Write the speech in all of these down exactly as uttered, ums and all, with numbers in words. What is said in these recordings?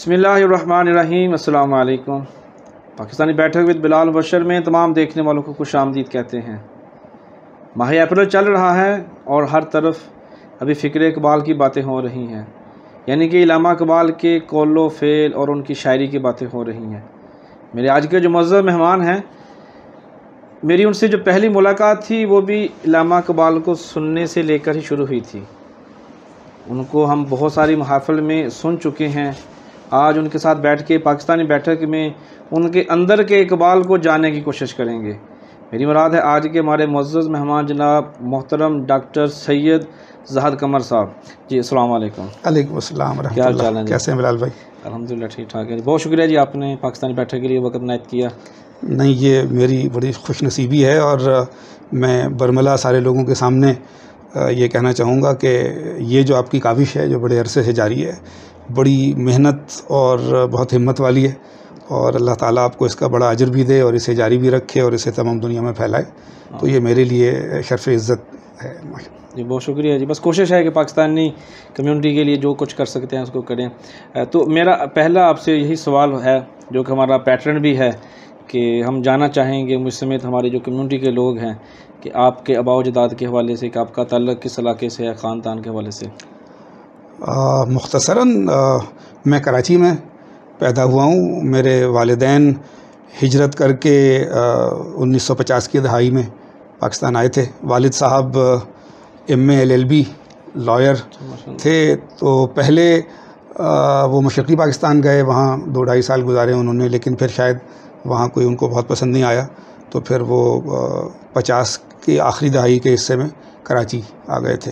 बिस्मिल्लाहिर्रहमानिर्रहीम, अस्सलाम वालेकुम। पाकिस्तानी बैठक विद बिलाल मुबशर में तमाम देखने वालों को खुश आमदीद कहते हैं। माह अप्रैल चल रहा है और हर तरफ अभी फ़िक्र इकबाल की बातें हो रही हैं, यानी कि अल्लामा इकबाल के कौलो फ़ेल और उनकी शायरी की बातें हो रही हैं। मेरे आज के जो मुअज़्ज़ज़ मेहमान हैं, मेरी उनसे जो पहली मुलाकात थी वो भी अल्लामा इकबाल को सुनने से लेकर ही शुरू हुई थी। उनको हम बहुत सारी महाफ़िल में सुन चुके हैं। आज उनके साथ बैठ के पाकिस्तानी बैठक में उनके अंदर के इकबाल को जानने की कोशिश करेंगे। मेरी मुराद है आज के हमारे मुअज़्ज़ज़ मेहमान जनाब मोहतरम डॉक्टर सैयद जहाद कमर साहब जी। अस्सलाम वालेकुम। वालेकुम अस्सलाम व रहमतुल्लाह। कैसे हैं बिलाल भाई? अल्हम्दुलिल्लाह ठीक ठाक है। बहुत शुक्रिया जी, आपने पाकिस्तानी बैठक के लिए वक्त नायत किया। नहीं, ये मेरी बड़ी खुशनसीबी है और मैं बरमला सारे लोगों के सामने ये कहना चाहूँगा कि ये जो आपकी काविश है जो बड़े अरसे से जारी है, बड़ी मेहनत और बहुत हिम्मत वाली है और अल्लाह ताला आपको इसका बड़ा अजर भी दे और इसे जारी भी रखे और इसे तमाम दुनिया में फैलाए, तो ये मेरे लिए शर्फ इज़्ज़त है। जी बहुत शुक्रिया जी। बस कोशिश है कि पाकिस्तानी कम्युनिटी के लिए जो कुछ कर सकते हैं उसको करें। तो मेरा पहला आपसे यही सवाल है जो कि हमारा पैटर्न भी है कि हम जाना चाहेंगे मुझ समेत हमारे जो कम्युनिटी के लोग हैं कि आपके आबाओ जदाद के हवाले से कि आपका ताल्लुक़ किस इलाके से है, ख़ानदान के हवाले से। मुख्तसरन मैं कराची में पैदा हुआ हूँ। मेरे वालिदैन हिजरत करके उन्नीस सौ पचास की दहाई में पाकिस्तान आए थे। वालिद साहब M L L B lawyer थे, तो पहले आ, वो मशरक़ी पाकिस्तान गए, वहाँ दो ढाई साल गुजारे उन्होंने, लेकिन फिर शायद वहाँ कोई उनको बहुत पसंद नहीं आया, तो फिर वो पचास के आखिरी दहाई के हिस्से में कराची आ गए थे।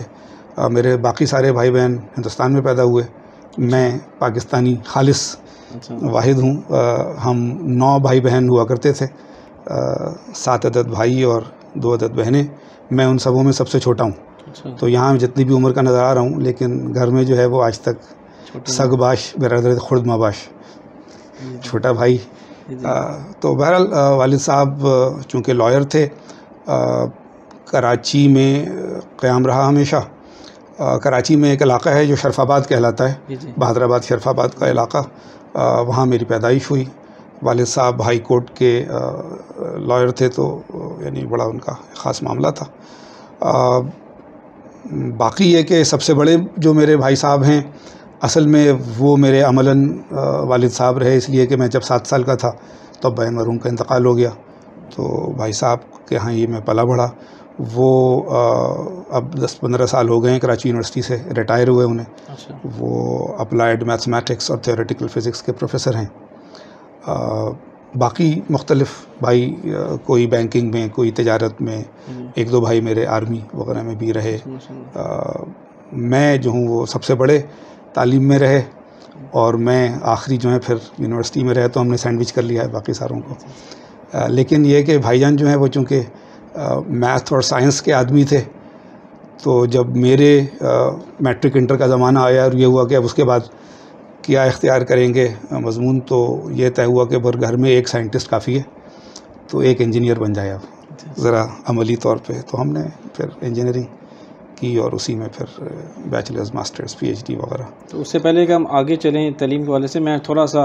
आ, मेरे बाकी सारे भाई बहन हिंदुस्तान में पैदा हुए, मैं पाकिस्तानी खालिस वाहिद हूँ। हम नौ भाई बहन हुआ करते थे, सात अदद भाई और दो अदद बहनें। मैं उन सबों में सबसे छोटा हूँ, तो यहाँ जितनी भी उम्र का नज़र आ रहा हूँ, लेकिन घर में जो है वो आज तक सगबाश बरदर खुर्द माबाश छोटा भाई। आ, तो बहरहाल वालिद साहब चूँकि लॉयर थे, आ, कराची में क़याम रहा हमेशा। आ, कराची में एक इलाका है जो शरफाबाद कहलाता है, बहादराबाद शरफाबाद का इलाका, वहाँ मेरी पैदाइश हुई। वालिद साहब हाई कोर्ट के लॉयर थे, तो यानी बड़ा उनका ख़ास मामला था। आ, बाकी ये कि सबसे बड़े जो मेरे भाई साहब हैं, असल में वो मेरे अमलन वालिद साहब रहे, इसलिए कि मैं जब सात साल का था तब तो बहन मरहूम का इंतकाल हो गया, तो भाई साहब के यहाँ ये मैं पला बढ़ा। वो आ, अब दस पंद्रह साल हो गए हैं कराची यूनिवर्सिटी से रिटायर हुए उन्हें। अच्छा। वो अप्लाइड मैथमेटिक्स और थियोरेटिकल फ़िज़िक्स के प्रोफेसर हैं। आ, बाकी मुख्तलिफ भाई, आ, कोई बैंकिंग में, कोई तजारत में, एक दो भाई मेरे आर्मी वगैरह में भी रहे। आ, मैं जो हूँ वो सबसे बड़े तालीम में रहे और मैं आखिरी जो है फिर यूनिवर्सिटी में रहे, तो हमने सैंडविच कर लिया है बाकी सारों को। आ, लेकिन यह कि भाईजान जो हैं वो चूँकि मैथ और साइंस के आदमी थे, तो जब मेरे मैट्रिक इंटर का ज़माना आया और ये हुआ कि अब उसके बाद क्या इख्तियार करेंगे मजमून, तो ये तय हुआ कि बर घर में एक साइंटिस्ट काफ़ी है, तो एक इंजीनियर बन जाए अब ज़रा अमली तौर पर। तो हमने फिर इंजीनियरिंग की और उसी में फिर बैचलर्स, मास्टर्स, पीएचडी वगैरह। तो उससे पहले कि हम आगे चलें तलीम के वाले से, मैं थोड़ा सा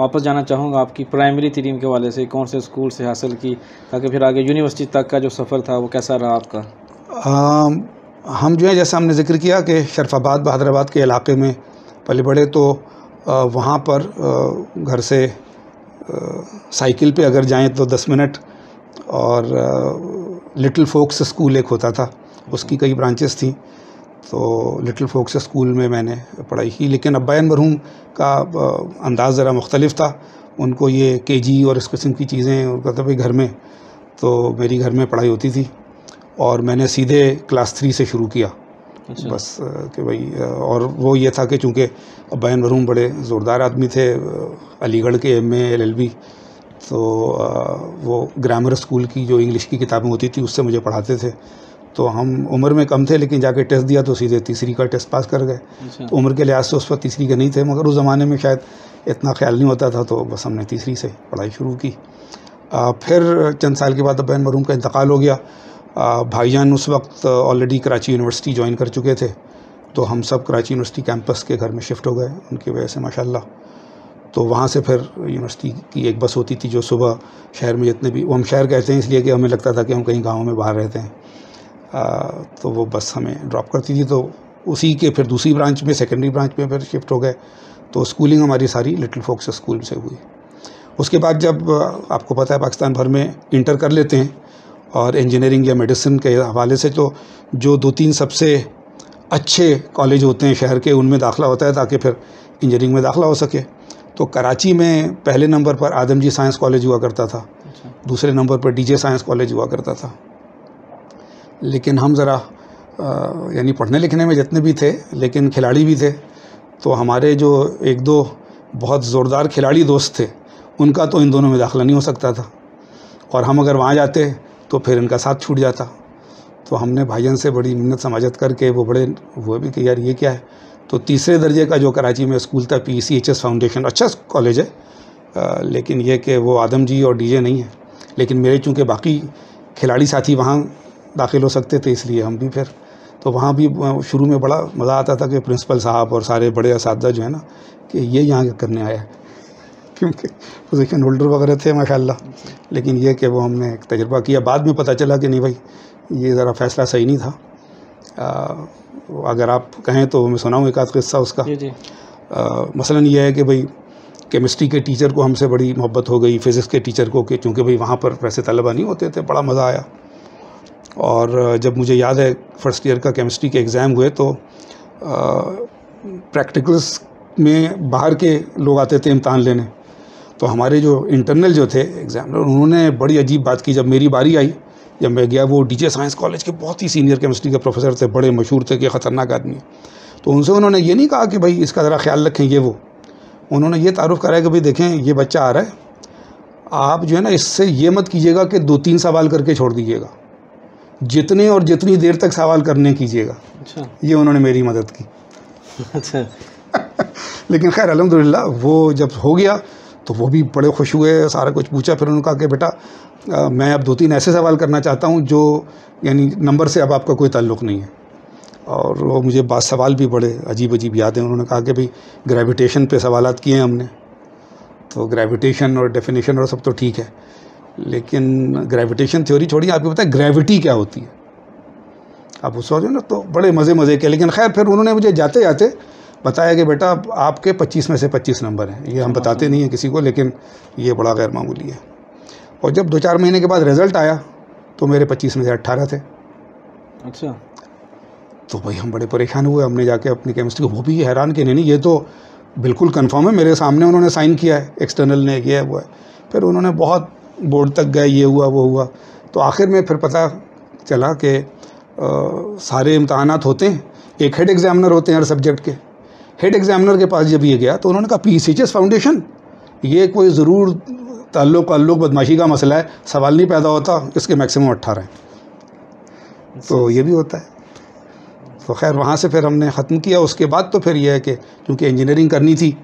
वापस जाना चाहूँगा आपकी प्राइमरी तलीम के वाले से, कौन से स्कूल से हासिल की, ताकि फिर आगे यूनिवर्सिटी तक का जो सफ़र था वो कैसा रहा आपका? आ, हम जो है जैसा हमने जिक्र किया कि शरफाबाद बहादराबाद के इलाके में पले बड़े, तो आ, वहाँ पर आ, घर से आ, साइकिल पर अगर जाएँ तो दस मिनट, और आ, लिटिल फोक्स स्कूल एक होता था, उसकी कई ब्रांचेस थी, तो लिटिल फोक्स स्कूल में मैंने पढ़ाई की। लेकिन अब्बायन मरहूम का अंदाज़ ज़रा मुख्तलिफ था, उनको ये केजी और इस किस्म की चीज़ें, उनका तभी घर में, तो मेरी घर में पढ़ाई होती थी और मैंने सीधे क्लास थ्री से शुरू किया। अच्छा। बस कि भाई, और वो ये था कि चूँकि अब्बायन मरहूम बड़े ज़ोरदार आदमी थे, अलीगढ़ के M A L L B, तो वो ग्रामर स्कूल की जो इंग्लिश की किताबें होती थी उससे मुझे पढ़ाते थे, तो हम उम्र में कम थे लेकिन जाके टेस्ट दिया तो सीधे तीसरी का टेस्ट पास कर गए। अच्छा। तो उम्र के लिहाज से उस वक्त तीसरी के नहीं थे, मगर उस ज़माने में शायद इतना ख्याल नहीं होता था, तो बस हमने तीसरी से पढ़ाई शुरू की। आ, फिर चंद साल के बाद अब्बायन मरहूम का इंतकाल हो गया। आ, भाईजान उस वक्त ऑलरेडी कराची यूनिवर्सिटी ज्वाइन कर चुके थे, तो हम सब कराची यूनिवर्सिटी कैंपस के घर में शिफ्ट हो गए उनकी वजह से माशाल्लाह। तो वहाँ से फिर यूनिवर्सिटी की एक बस होती थी जो सुबह शहर में जितने भी, वो हम शहर कहते हैं इसलिए कि हमें लगता था कि हम कहीं गाँव में बाहर रहते हैं, आ, तो वो बस हमें ड्रॉप करती थी। तो उसी के फिर दूसरी ब्रांच में, सेकेंडरी ब्रांच में फिर शिफ्ट हो गए, तो स्कूलिंग हमारी सारी लिटिल फॉक्स स्कूल से हुई। उसके बाद जब आपको पता है पाकिस्तान भर में इंटर कर लेते हैं और इंजीनियरिंग या मेडिसिन के हवाले से, तो जो दो तीन सबसे अच्छे कॉलेज होते हैं शहर के, उनमें दाखला होता है ताकि फिर इंजीनियरिंग में दाखला हो सके। तो कराची में पहले नंबर पर आदम जी साइंस कॉलेज हुआ करता था, दूसरे नंबर पर डीजे साइंस कॉलेज हुआ करता था। लेकिन हम ज़रा यानी पढ़ने लिखने में जितने भी थे, लेकिन खिलाड़ी भी थे, तो हमारे जो एक दो बहुत ज़ोरदार खिलाड़ी दोस्त थे, उनका तो इन दोनों में दाखला नहीं हो सकता था, और हम अगर वहाँ जाते तो फिर इनका साथ छूट जाता। तो हमने भाईजन से बड़ी मिन्नत समाजत करके, वो बड़े वो भी कि यार ये क्या है। तो तीसरे दर्जे का जो कराची में स्कूल था, P C H S foundation, अच्छा कॉलेज है, आ, लेकिन ये कि वो आदम जी और डी जे नहीं है। लेकिन मेरे चूँकि बाकी खिलाड़ी साथी वहाँ दाखिल हो सकते थे, इसलिए हम भी फिर, तो वहाँ भी शुरू में बड़ा मज़ा आता था कि प्रिंसिपल साहब और सारे बड़े असातिज़ा जो है ना, कि ये यहाँ करने आया है, क्योंकि पोजीशन होल्डर वगैरह थे माशाल्लाह। लेकिन यह कि वो हमने एक तजुर्बा किया, बाद में पता चला कि नहीं भाई ये ज़रा फ़ैसला सही नहीं था। आ, अगर आप कहें तो मैं सुनाऊँ एक आध किस्सा उसका। जी जी। आ, मसलन ये है कि भाई केमिस्ट्री के टीचर को हमसे बड़ी मोहब्बत हो गई, फिज़िक्स के टीचर को, कि चूँकि भाई वहाँ पर वैसे तलबा नहीं होते थे, बड़ा मज़ा आया। और जब मुझे याद है फर्स्ट ईयर का केमिस्ट्री के एग्ज़ाम हुए, तो प्रैक्टिकल्स में बाहर के लोग आते थे इम्तहान लेने, तो हमारे जो इंटरनल जो थे एग्जामिनर, उन्होंने बड़ी अजीब बात की। जब मेरी बारी आई, जब मैं गया, वो डीजे साइंस कॉलेज के बहुत ही सीनियर केमिस्ट्री के प्रोफेसर थे, बड़े मशहूर थे कि ख़तरनाक आदमी, तो उनसे उन्होंने ये नहीं कहा कि भाई इसका ज़रा ख्याल रखें ये वो, उन्होंने ये तारुफ़ कराया कि भाई देखें ये बच्चा आ रहा है, आप जो है ना इससे ये मत कीजिएगा कि दो तीन सवाल करके छोड़ दीजिएगा, जितने और जितनी देर तक सवाल करने कीजिएगा। अच्छा। ये उन्होंने मेरी मदद की। अच्छा। लेकिन खैर अलहम्दुलिल्लाह वो जब हो गया तो वो भी बड़े खुश हुए, सारा कुछ पूछा। फिर उन्होंने कहा कि बेटा आ, मैं अब दो तीन ऐसे सवाल करना चाहता हूँ जो यानी नंबर से अब आपका कोई ताल्लुक़ नहीं है। और वो मुझे बाद सवाल भी बड़े अजीब अजीब याद हैं। उन्होंने कहा कि भाई ग्रेविटेशन पे सवाल किए हैं हमने, तो ग्रेविटेशन और डेफिनेशन और सब तो ठीक है, लेकिन ग्रेविटेशन थ्योरी छोड़िए, आपको पता है ग्रेविटी क्या होती है? आप उस वक्त ना तो बड़े मज़े मज़े के। लेकिन खैर फिर उन्होंने मुझे जाते जाते बताया कि बेटा आपके पच्चीस में से पच्चीस नंबर हैं, ये हम बताते नहीं हैं किसी को, लेकिन ये बड़ा गैर मामूली है। और जब दो चार महीने के बाद रिज़ल्ट आया तो मेरे पच्चीस में से अट्ठारह थे। अच्छा। तो भाई हम बड़े परेशान हुए, हमने जाके अपनी केमिस्ट्री को, वो भी हैरान कि नहीं नहीं ये तो बिल्कुल कन्फर्म है, मेरे सामने उन्होंने साइन किया है, एक्सटर्नल ने किया है, वो है। फिर उन्होंने बहुत बोर्ड तक गए, ये हुआ वो हुआ, तो आखिर में फिर पता चला कि सारे इम्तहानात होते हैं, एक हेड एग्ज़ामिनर होते हैं हर सब्जेक्ट के। हेड एग्ज़ामिनर के पास जब ये गया तो उन्होंने कहा P C H S foundation, ये कोई ज़रूर ताल्लुक़ ताल्लुक़ बदमाशी का मसला है, सवाल नहीं पैदा होता, इसके मैक्सिमम अट्ठारह हैं, तो ये भी होता है। तो खैर वहाँ से फिर हमने ख़त्म किया। उसके बाद तो फिर यह है कि क्योंकि इंजीनियरिंग करनी थी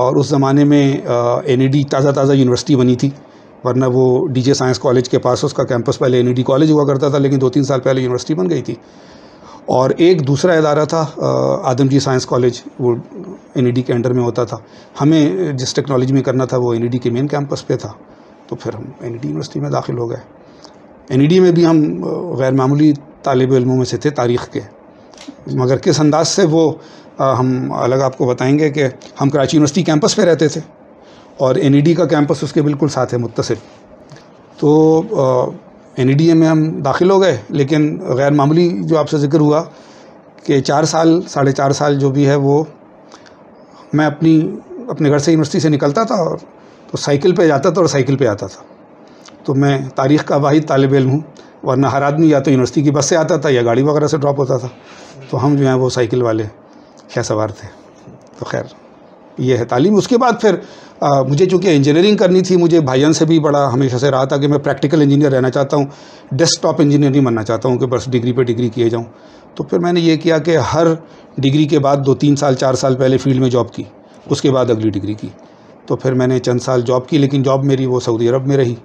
और उस ज़माने में एन ई डी ताज़ा ताज़ा यूनिवर्सिटी बनी थी, वरना वो डी जे साइंस कॉलेज के पास उसका कैंपस पहले एन ई डी कॉलेज हुआ करता था, लेकिन दो तीन साल पहले यूनिवर्सिटी बन गई थी। और एक दूसरा इदारा था आदम जी साइंस कॉलेज, वो एन ई डी के अंडर में होता था। हमें जिस टेक्नोलॉजी में करना था वो एन ई डी के मेन कैंपस पे था, तो फिर हम एन ई डी यूनिवर्सिटी में दाखिल हो गए। एन ई डी में भी हम गैर मामूली तालिब इल्मों में से थे तारीख़ के, मगर किस अंदाज से वो हम अलग आपको बताएंगे कि हम कराची यूनिवर्सिटी कैंपस पे रहते थे और एन ई डी का कैंपस उसके बिल्कुल साथ है मुत्तसिल। तो एन ई डी ए में हम दाखिल हो गए, लेकिन गैर मामूली जो आपसे ज़िक्र हुआ कि चार साल साढ़े चार साल जो भी है वो मैं अपनी अपने घर से यूनिवर्सिटी से निकलता था और तो साइकिल पे जाता था और साइकिल पे आता था। तो मैं तारीख़ का वाहिद तालिब इल्म हूँ, वरना हर आदमी या तो यूनिवर्सिटी की बस से आता था या गाड़ी वगैरह से ड्रॉप होता था, तो हम जो हैं वो साइकिल वाले शाह सवार थे। तो खैर ये है तालीम। उसके बाद फिर आ, मुझे चूँकि इंजीनियरिंग करनी थी, मुझे भाईजान से भी बड़ा हमेशा से रहा था कि मैं प्रैक्टिकल इंजीनियर रहना चाहता हूँ, डेस्कटॉप इंजीनियर नहीं बनना चाहता हूँ कि बस डिग्री पे डिग्री किए जाऊँ। तो फिर मैंने ये किया कि हर डिग्री के बाद दो तीन साल चार साल पहले फील्ड में जॉब की, उसके बाद अगली डिग्री की। तो फिर मैंने चंद साल जॉब की, लेकिन जॉब मेरी वो सऊदी अरब में रही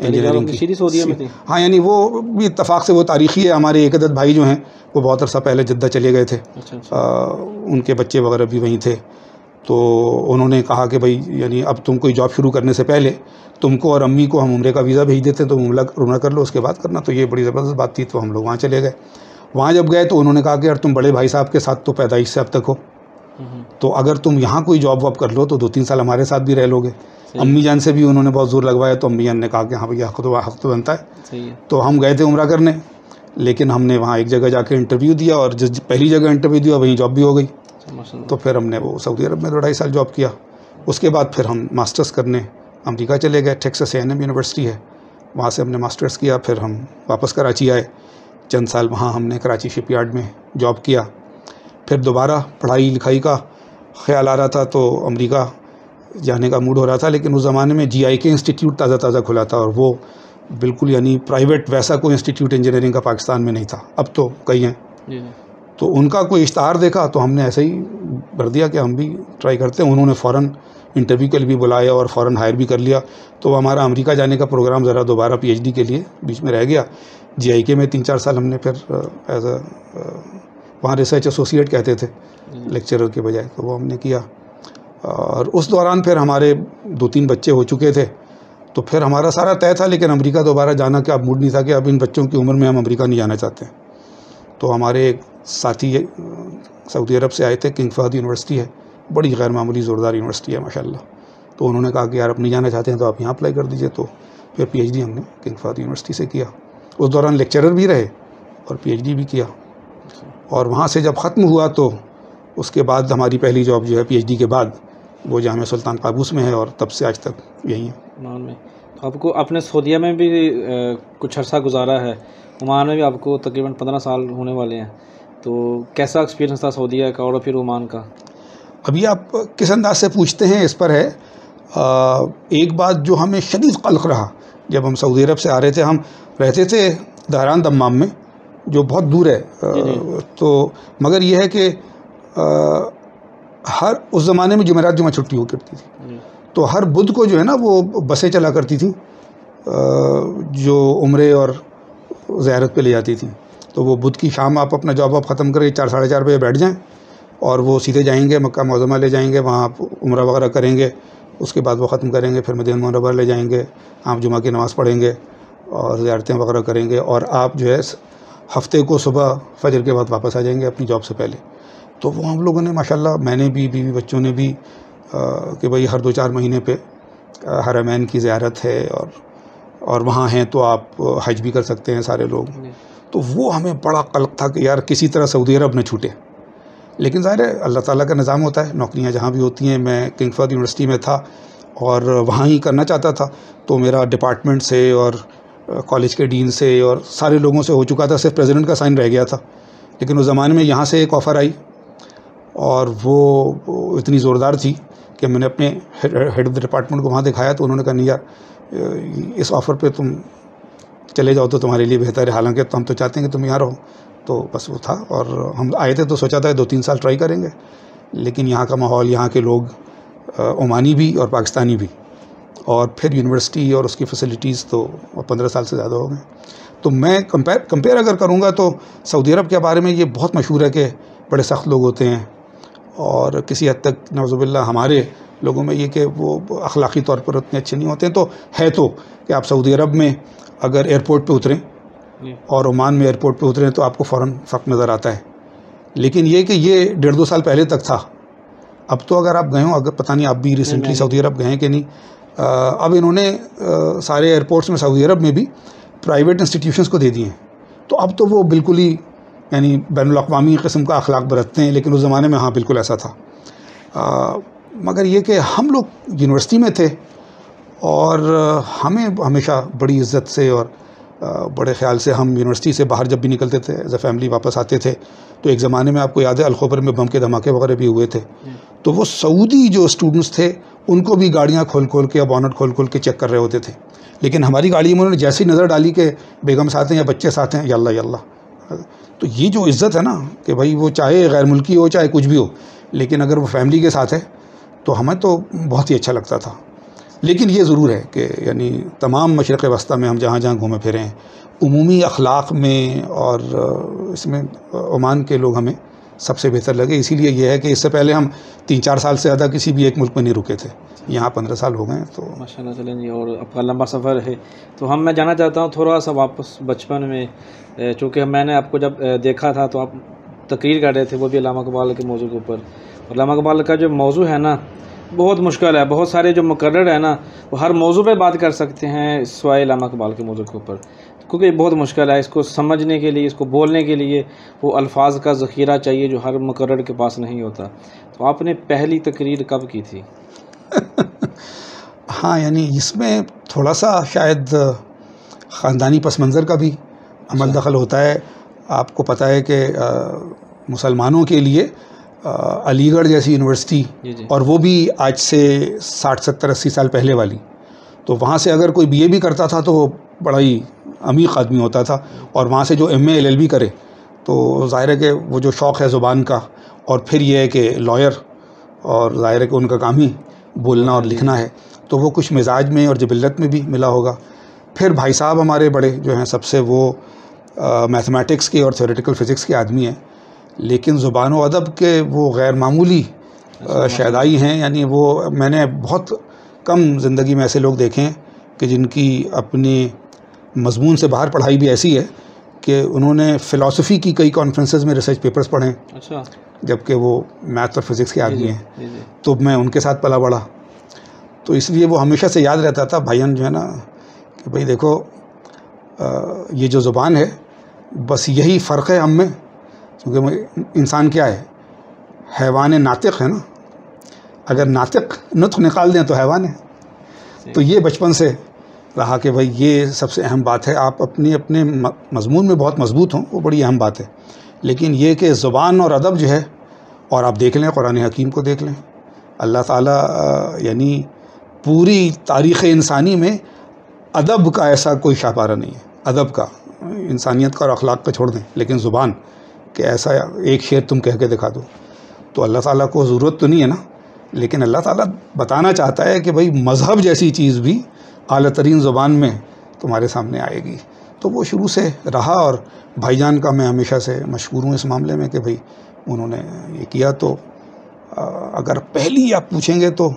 इंजीनियरिंग की। हाँ, यानी वो भी इतफाक़ से वो तारीख़ी है। हमारे एक अदद भाई जो हैं वो बहुत अरसा पहले जद्दा चले गए थे, उनके बच्चे वगैरह भी वहीं थे, तो उन्होंने कहा कि भाई यानी अब तुम कोई जॉब शुरू करने से पहले तुमको और अम्मी को हम उम्रे का वीज़ा भेज देते हैं, तो उम्रा कर लो उसके बाद करना। तो ये बड़ी ज़बरदस्त बात थी। तो हम लोग वहाँ चले गए। वहाँ जब गए तो उन्होंने कहा कि यार तुम बड़े भाई साहब के साथ तो पैदाइश से अब तक हो, तो अगर तुम यहाँ कोई जॉब वॉब कर लो तो दो तीन साल हमारे साथ भी रह लोगे। अम्मी जान से भी उन्होंने बहुत जोर लगवाया, तो अम्मी जान ने कहा कि हाँ भैया खुद हक़ तो बनता है। तो हम गए थे उम्रा करने, लेकिन हमने वहाँ एक जगह जाके इंटरव्यू दिया और जिस पहली जगह इंटरव्यू दिया वहीं जॉब भी हो गई। तो फिर हमने वो सऊदी अरब में दो ढाई साल जॉब किया। उसके बाद फिर हम मास्टर्स करने अमेरिका चले गए। Texas A and M university है, वहाँ से हमने मास्टर्स किया। फिर हम वापस कराची आए, चंद साल वहाँ हमने कराची शिपयार्ड में जॉब किया। फिर दोबारा पढ़ाई लिखाई का ख्याल आ रहा था, तो अमेरिका जाने का मूड हो रहा था, लेकिन उस ज़माने में जी आई के इंस्टीट्यूट ताज़ा ताज़ा खुला था और वो बिल्कुल यानी प्राइवेट वैसा कोई इंस्टीट्यूट इंजीनियरिंग का पाकिस्तान में नहीं था, अब तो कई हैं। तो उनका कोई इश्तहार देखा तो हमने ऐसे ही भर दिया कि हम भी ट्राई करते हैं। उन्होंने फ़ौरन इंटरव्यू के लिए भी बुलाया और फ़ौरन हायर भी कर लिया। तो हमारा अमेरिका जाने का प्रोग्राम ज़रा दोबारा पीएचडी के लिए बीच में रह गया। जीआईके में तीन चार साल हमने फिर एज अ वहाँ रिसर्च एसोसिएट कहते थे लेक्चरर के बजाय, तो वो हमने किया। और उस दौरान फिर हमारे दो तीन बच्चे हो चुके थे, तो फिर हमारा सारा तय था, लेकिन अमेरिका दोबारा जाना का अब मूड नहीं था कि अब इन बच्चों की उम्र में हम अमेरिका नहीं जाना चाहते। तो हमारे एक साथी सऊदी अरब से आए थे, किंग फहद यूनिवर्सिटी है, बड़ी गैर मामूली ज़ोरदार यूनिवर्सिटी है माशाल्लाह। तो उन्होंने कहा कि यार आप नहीं जाना चाहते हैं तो आप यहाँ अप्लाई कर दीजिए। तो फिर पीएचडी हमने किंग फहद यूनिवर्सिटी से किया। उस दौरान लेक्चरर भी रहे और पीएचडी भी किया। और वहाँ से जब ख़त्म हुआ तो उसके बाद हमारी पहली जॉब जो है पीएचडी के बाद वो जामे सुल्तान काबूस में है, और तब से आज तक यहीं है। आपको आपने सऊदीया में भी कुछ अर्सा गुजारा है, ओमान में भी आपको तकरीबन पंद्रह साल होने वाले हैं, तो कैसा एक्सपीरियंस था सऊदीया का और फिर ओमान का? अभी आप किस अंदाज से पूछते हैं इस पर है। आ, एक बात जो हमें शदीद क़ल्क़ रहा, जब हम सऊदी अरब से आ रहे थे, हम रहते थे दहरान दम्माम में जो बहुत दूर है, आ, तो मगर यह है कि आ, हर उस ज़माने में जुमेरात जुमा छुट्टी हो करती थी, तो हर बुध को जो है ना वो बसें चला करती थी आ, जो उम्रे और ज़्यारत पे ले जाती थी। तो वो बुध की शाम आप अपना जॉब आप ख़त्म करके चार साढ़े चार बजे बैठ जाएं और वो सीधे जाएंगे मक्का मुअज़्ज़मा ले जाएंगे, वहाँ आप उम्रा वगैरह करेंगे, उसके बाद वो ख़त्म करेंगे, फिर मदीना मुनव्वरा ले जाएंगे, आप जुमा की नमाज़ पढ़ेंगे और ज़ियारतें वगैरह करेंगे, और आप जो है हफ़्ते को सुबह फजर के बाद वापस आ जाएंगे अपनी जॉब से पहले। तो वो हम लोगों ने माशाल्लाह, मैंने भी, बीवी बच्चों ने भी, कि भाई हर दो चार महीने पे हरमैन की ज़ियारत है और और वहाँ हैं तो आप हज भी कर सकते हैं सारे लोग। तो वो हमें बड़ा क़ल्क़ था कि यार किसी तरह सऊदी अरब न छूटे, लेकिन ज़ाहिर है अल्लाह ताला का निज़ाम होता है, नौकरियाँ जहाँ भी होती हैं। मैं किंग फहद यूनिवर्सिटी में था और वहाँ ही करना चाहता था, तो मेरा डिपार्टमेंट से और कॉलेज के डीन से और सारे लोगों से हो चुका था, सिर्फ प्रेसिडेंट का साइन रह गया था। लेकिन उस ज़माने में यहाँ से एक ऑफ़र आई और वो इतनी ज़ोरदार थी कि मैंने अपने हेड ऑफ द डिपार्टमेंट को वहाँ दिखाया, तो उन्होंने कहा नहीं यार इस ऑफ़र पे तुम चले जाओ तो तुम्हारे लिए बेहतर है, हालांकि तो हम तो चाहते हैं कि तुम यहाँ रहो। तो बस वो था, और हम आए थे तो सोचा था दो तीन साल ट्राई करेंगे, लेकिन यहाँ का माहौल, यहाँ के लोग, ओमानी भी और पाकिस्तानी भी, और फिर यूनिवर्सिटी और उसकी फैसिलिटीज़, तो पंद्रह साल से ज़्यादा हो गए। तो मैं कंपेयर कंपेयर अगर करूँगा तो सऊदी अरब के बारे में ये बहुत मशहूर है कि बड़े सख्त लोग होते हैं, और किसी हद तक नाउज़ुबिल्लाह हमारे लोगों में ये कि वो अखलाक़ी तौर पर उतने अच्छे नहीं होते हैं। तो है तो कि आप सऊदी अरब में अगर एयरपोर्ट पे उतरें और ओमान में एयरपोर्ट पे उतरें तो आपको फ़ौरन फ़र्क नज़र आता है, लेकिन ये कि ये डेढ़ दो साल पहले तक था। अब तो अगर आप गए हों, अगर पता नहीं आप भी रिसेंटली सऊदी अरब गए कि नहीं, आ, अब इन्होंने आ, सारे एयरपोर्ट्स में सऊदी अरब में भी प्राइवेट इंस्टीट्यूशंस को दे दिए हैं, तो अब तो वो बिल्कुल ही यानी बैनुल-अक़वामी किस्म का अखलाक बरतते हैं, लेकिन उस ज़माने में हाँ बिल्कुल ऐसा था। आ, मगर ये कि हम लोग यूनिवर्सिटी में थे और हमें हमेशा बड़ी इज्जत से और आ, बड़े ख्याल से, हम यूनिवर्सिटी से बाहर जब भी निकलते थे एज अ फैमिली वापस आते थे, तो एक ज़माने में आपको याद है अलखोबर में बम के धमाके वगैरह भी हुए थे, तो वो सऊदी जो स्टूडेंट्स थे उनको भी गाड़ियाँ खोल खोल के या बोनट खोल खोल के चेक कर रहे होते थे। लेकिन हमारी गाड़ी में उन्होंने जैसी नज़र डाली कि बेगम साथ हैं या बच्चे साथ हैं, यल्ला यल्ला। तो ये जो इज़्ज़त है ना कि भाई वो चाहे गैर मुल्की हो चाहे कुछ भी हो, लेकिन अगर वो फैमिली के साथ है तो हमें तो बहुत ही अच्छा लगता था। लेकिन ये ज़रूर है कि यानी तमाम मशरक़ वस्ता में हम जहाँ जहाँ घूमे फिरे हैं, उमूमी अखलाक में और इसमें ओमान के लोग हमें सबसे बेहतर लगे। इसीलिए यह है कि इससे पहले हम तीन चार साल से ज़्यादा किसी भी एक मुल्क में नहीं रुके थे, यहाँ पंद्रह साल हो गए हैं। तो माशाल्लाह चलें जी, और आपका लंबा सफ़र है। तो हम मैं जाना चाहता हूँ थोड़ा सा वापस बचपन में, चूँकि मैंने आपको जब देखा था तो आप तकरीर कर रहे थे, वो भी अल्लामा इक़बाल के मौजू के ऊपर। अल्लामा इक़बाल का जो मौजू है ना बहुत मुश्किल है, बहुत सारे जो मुकर्रर है ना वो हर मौजू पे बात कर सकते हैं सिवाय अल्लामा इक़बाल के मौजू के ऊपर, क्योंकि बहुत मुश्किल है इसको समझने के लिए, इसको बोलने के लिए वो अल्फाज का ज़ख़ीरा चाहिए जो हर मुकर्रर के पास नहीं होता। तो आपने पहली तकरीर कब की थी? हाँ, यानी इसमें थोड़ा सा शायद ख़ानदानी पस मंज़र का भी अमल दखल होता है। आपको पता है कि मुसलमानों के लिए अलीगढ़ जैसी यूनिवर्सिटी, और वो भी आज से साठ सत्तर अस्सी साल पहले वाली, तो वहाँ से अगर कोई बीए भी करता था तो बड़ा ही अमीर आदमी होता था, और वहाँ से जो एमए एलएलबी करे तो ज़ाहिर है कि वो जो शौक़ है ज़ुबान का, और फिर ये है कि लॉयर, और ज़ाहिर है कि उनका काम ही बोलना और लिखना है, तो वो कुछ मिजाज में और जबिल्लत में भी मिला होगा। फिर भाई साहब हमारे बड़े जो हैं सबसे, वो मैथमेटिक्स के और थ्योरेटिकल फ़िज़िक्स के आदमी हैं, लेकिन ज़ुबान व अदब के वो गैर मामूली शैदाई हैं। यानी वो मैंने बहुत कम ज़िंदगी में ऐसे लोग देखे हैं कि जिनकी अपने मजमून से बाहर पढ़ाई भी ऐसी है कि उन्होंने फ़िलासफ़ी की कई कॉन्फ्रेंसेस में रिसर्च पेपर्स पढ़े। अच्छा। जबकि वो मैथ और फिज़िक्स के आदमी हैं, तो मैं उनके साथ पला बढ़ा, तो इसलिए वो हमेशा से याद रहता था भाईयान जो है ना कि भाई देखो ये जो ज़ुबान है बस यही फ़र्क है हम में, क्योंकि इंसान क्या है, हैवान नातिक है ना, अगर नातिक नुत्क निकाल दें तो हैवान है। तो ये बचपन से रहा कि भाई ये सबसे अहम बात है, आप अपने अपने मजमून में बहुत मजबूत हों वो बड़ी अहम बात है, लेकिन ये कि ज़ुबान और अदब जो है, और आप देख लें कुरान हकीम को देख लें, अल्लाह ताला यानी पूरी तारीख़ इंसानी में अदब का ऐसा कोई शाहपारा नहीं है, अदब का, इंसानियत का और अखलाक का छोड़ दें, लेकिन ज़ुबान कि ऐसा एक शेर तुम कह के दिखा दो। तो अल्लाह ताला को ज़रूरत तो नहीं है ना, लेकिन अल्लाह ताला बताना चाहता है कि भाई मज़हब जैसी चीज़ भी आला तरीन ज़ुबान में तुम्हारे सामने आएगी। तो वो शुरू से रहा, और भाईजान का मैं हमेशा से मशहूर हूँ इस मामले में कि भाई उन्होंने ये किया। तो अगर पहली आप पूछेंगे तो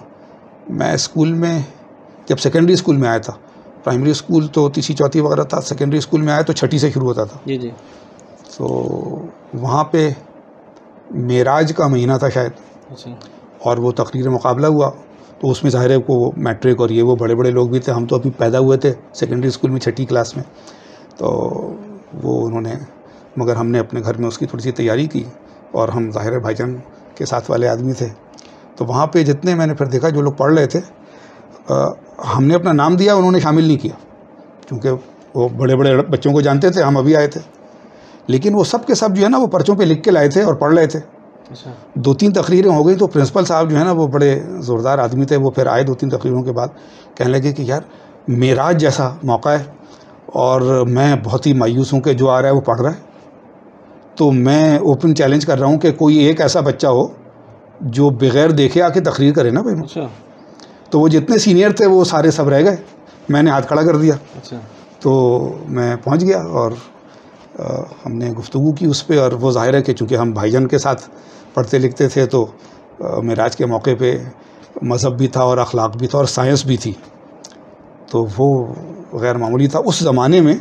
मैं स्कूल में, जब सेकेंडरी स्कूल में आया था, प्राइमरी स्कूल तो तीसरी चौथी वगैरह था, सेकेंडरी स्कूल में आया तो छठी से शुरू होता था। जी जी। तो वहाँ पे मेराज का महीना था शायद, और वो तकरीर मुकाबला हुआ, तो उसमें ज़ाहिर है को मैट्रिक और ये वो बड़े बड़े लोग भी थे, हम तो अभी पैदा हुए थे सेकेंडरी स्कूल में छठी क्लास में। तो वो उन्होंने, मगर हमने अपने घर में उसकी थोड़ी सी तैयारी की, और हम ज़ाहिर है भाईजान के साथ वाले आदमी थे, तो वहाँ पे जितने मैंने फिर देखा जो लोग पढ़ रहे थे, आ, हमने अपना नाम दिया, उन्होंने शामिल नहीं किया, क्योंकि वो बड़े बड़े बच्चों को जानते थे, हम अभी आए थे, लेकिन वो सब के सब जो है ना वो पर्चों पे लिख के लाए थे और पढ़ रहे थे। अच्छा। दो तीन तकरीरें हो गई तो प्रिंसिपल साहब जो है ना वो बड़े ज़ोरदार आदमी थे, वो फिर आए दो तीन तकरीरों के बाद, कहने लगे कि यार मेराज जैसा मौका है, और मैं बहुत ही मायूस हूँ कि जो आ रहा है वो पढ़ रहा है, तो मैं ओपन चैलेंज कर रहा हूँ कि कोई एक ऐसा बच्चा हो जो बग़ैर देखे आके तकरीर करे ना भाई। अच्छा। तो वो जितने सीनियर थे वो सारे सब रह गए, मैंने हाथ खड़ा कर दिया। अच्छा। तो मैं पहुँच गया और आ, हमने गुफ्तगू की उस पर, और वो ज़ाहिर है कि चूँकि हम भाईजान के साथ पढ़ते लिखते थे तो मेराज के मौके पे मज़हब भी था और अखलाक भी था और साइंस भी थी, तो वो गैर मामूली था उस ज़माने में,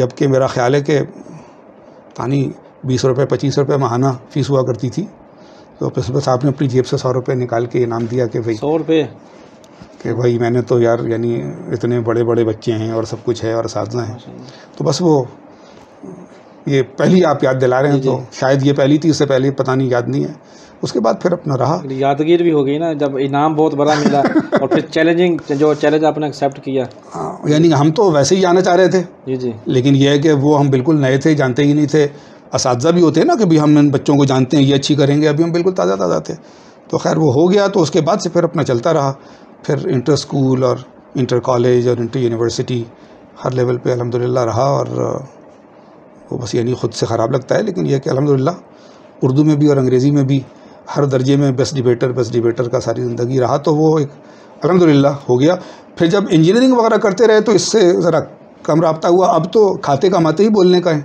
जबकि मेरा ख़्याल है कि तानी बीस रुपये पच्चीस रुपये महाना फ़ीस हुआ करती थी। तो प्रिंसिपल साहब ने अपनी जेब से सौ रुपये निकाल के इनाम दिया कि भाई सौ रुपये कि भाई मैंने तो यार यानी इतने बड़े बड़े बच्चे हैं और सब कुछ है और साधना है। तो बस वो ये पहली आप याद दिला रहे हैं, तो शायद ये पहली थी, इससे पहले पता नहीं याद नहीं है। उसके बाद फिर अपना रहा, यादगीर भी हो गई ना जब इनाम बहुत बड़ा मिला और फिर चैलेंजिंग जो चैलेंज आपने एक्सेप्ट किया। हाँ, यानी हम तो वैसे ही आना चाह रहे थे। जी जी। लेकिन यह है कि वो हम बिल्कुल नए थे, जानते ही नहीं थे, असातिज़ा भी होते हैं ना कि भाई हम इन बच्चों को जानते हैं, ये अच्छी करेंगे, अभी हम बिल्कुल ताज़ा ताज़ा थे। तो खैर वो हो गया, तो उसके बाद से फिर अपना चलता रहा, फिर इंटर स्कूल और इंटर कॉलेज और इंटर यूनिवर्सिटी हर लेवल पर अल्हम्दुलिल्लाह रहा। और वो बस यानी ख़ुद से ख़राब लगता है, लेकिन यह कि अल्हम्दुलिल्लाह उर्दू में भी और अंग्रेज़ी में भी हर दर्जे में बेस्ट डिबेटर बेस्ट डिबेटर का सारी ज़िंदगी रहा। तो वो एक अल्हम्दुलिल्लाह हो गया। फिर जब इंजीनियरिंग वगैरह करते रहे तो इससे ज़रा कम रबता हुआ, अब तो खाते कमाते ही बोलने का है।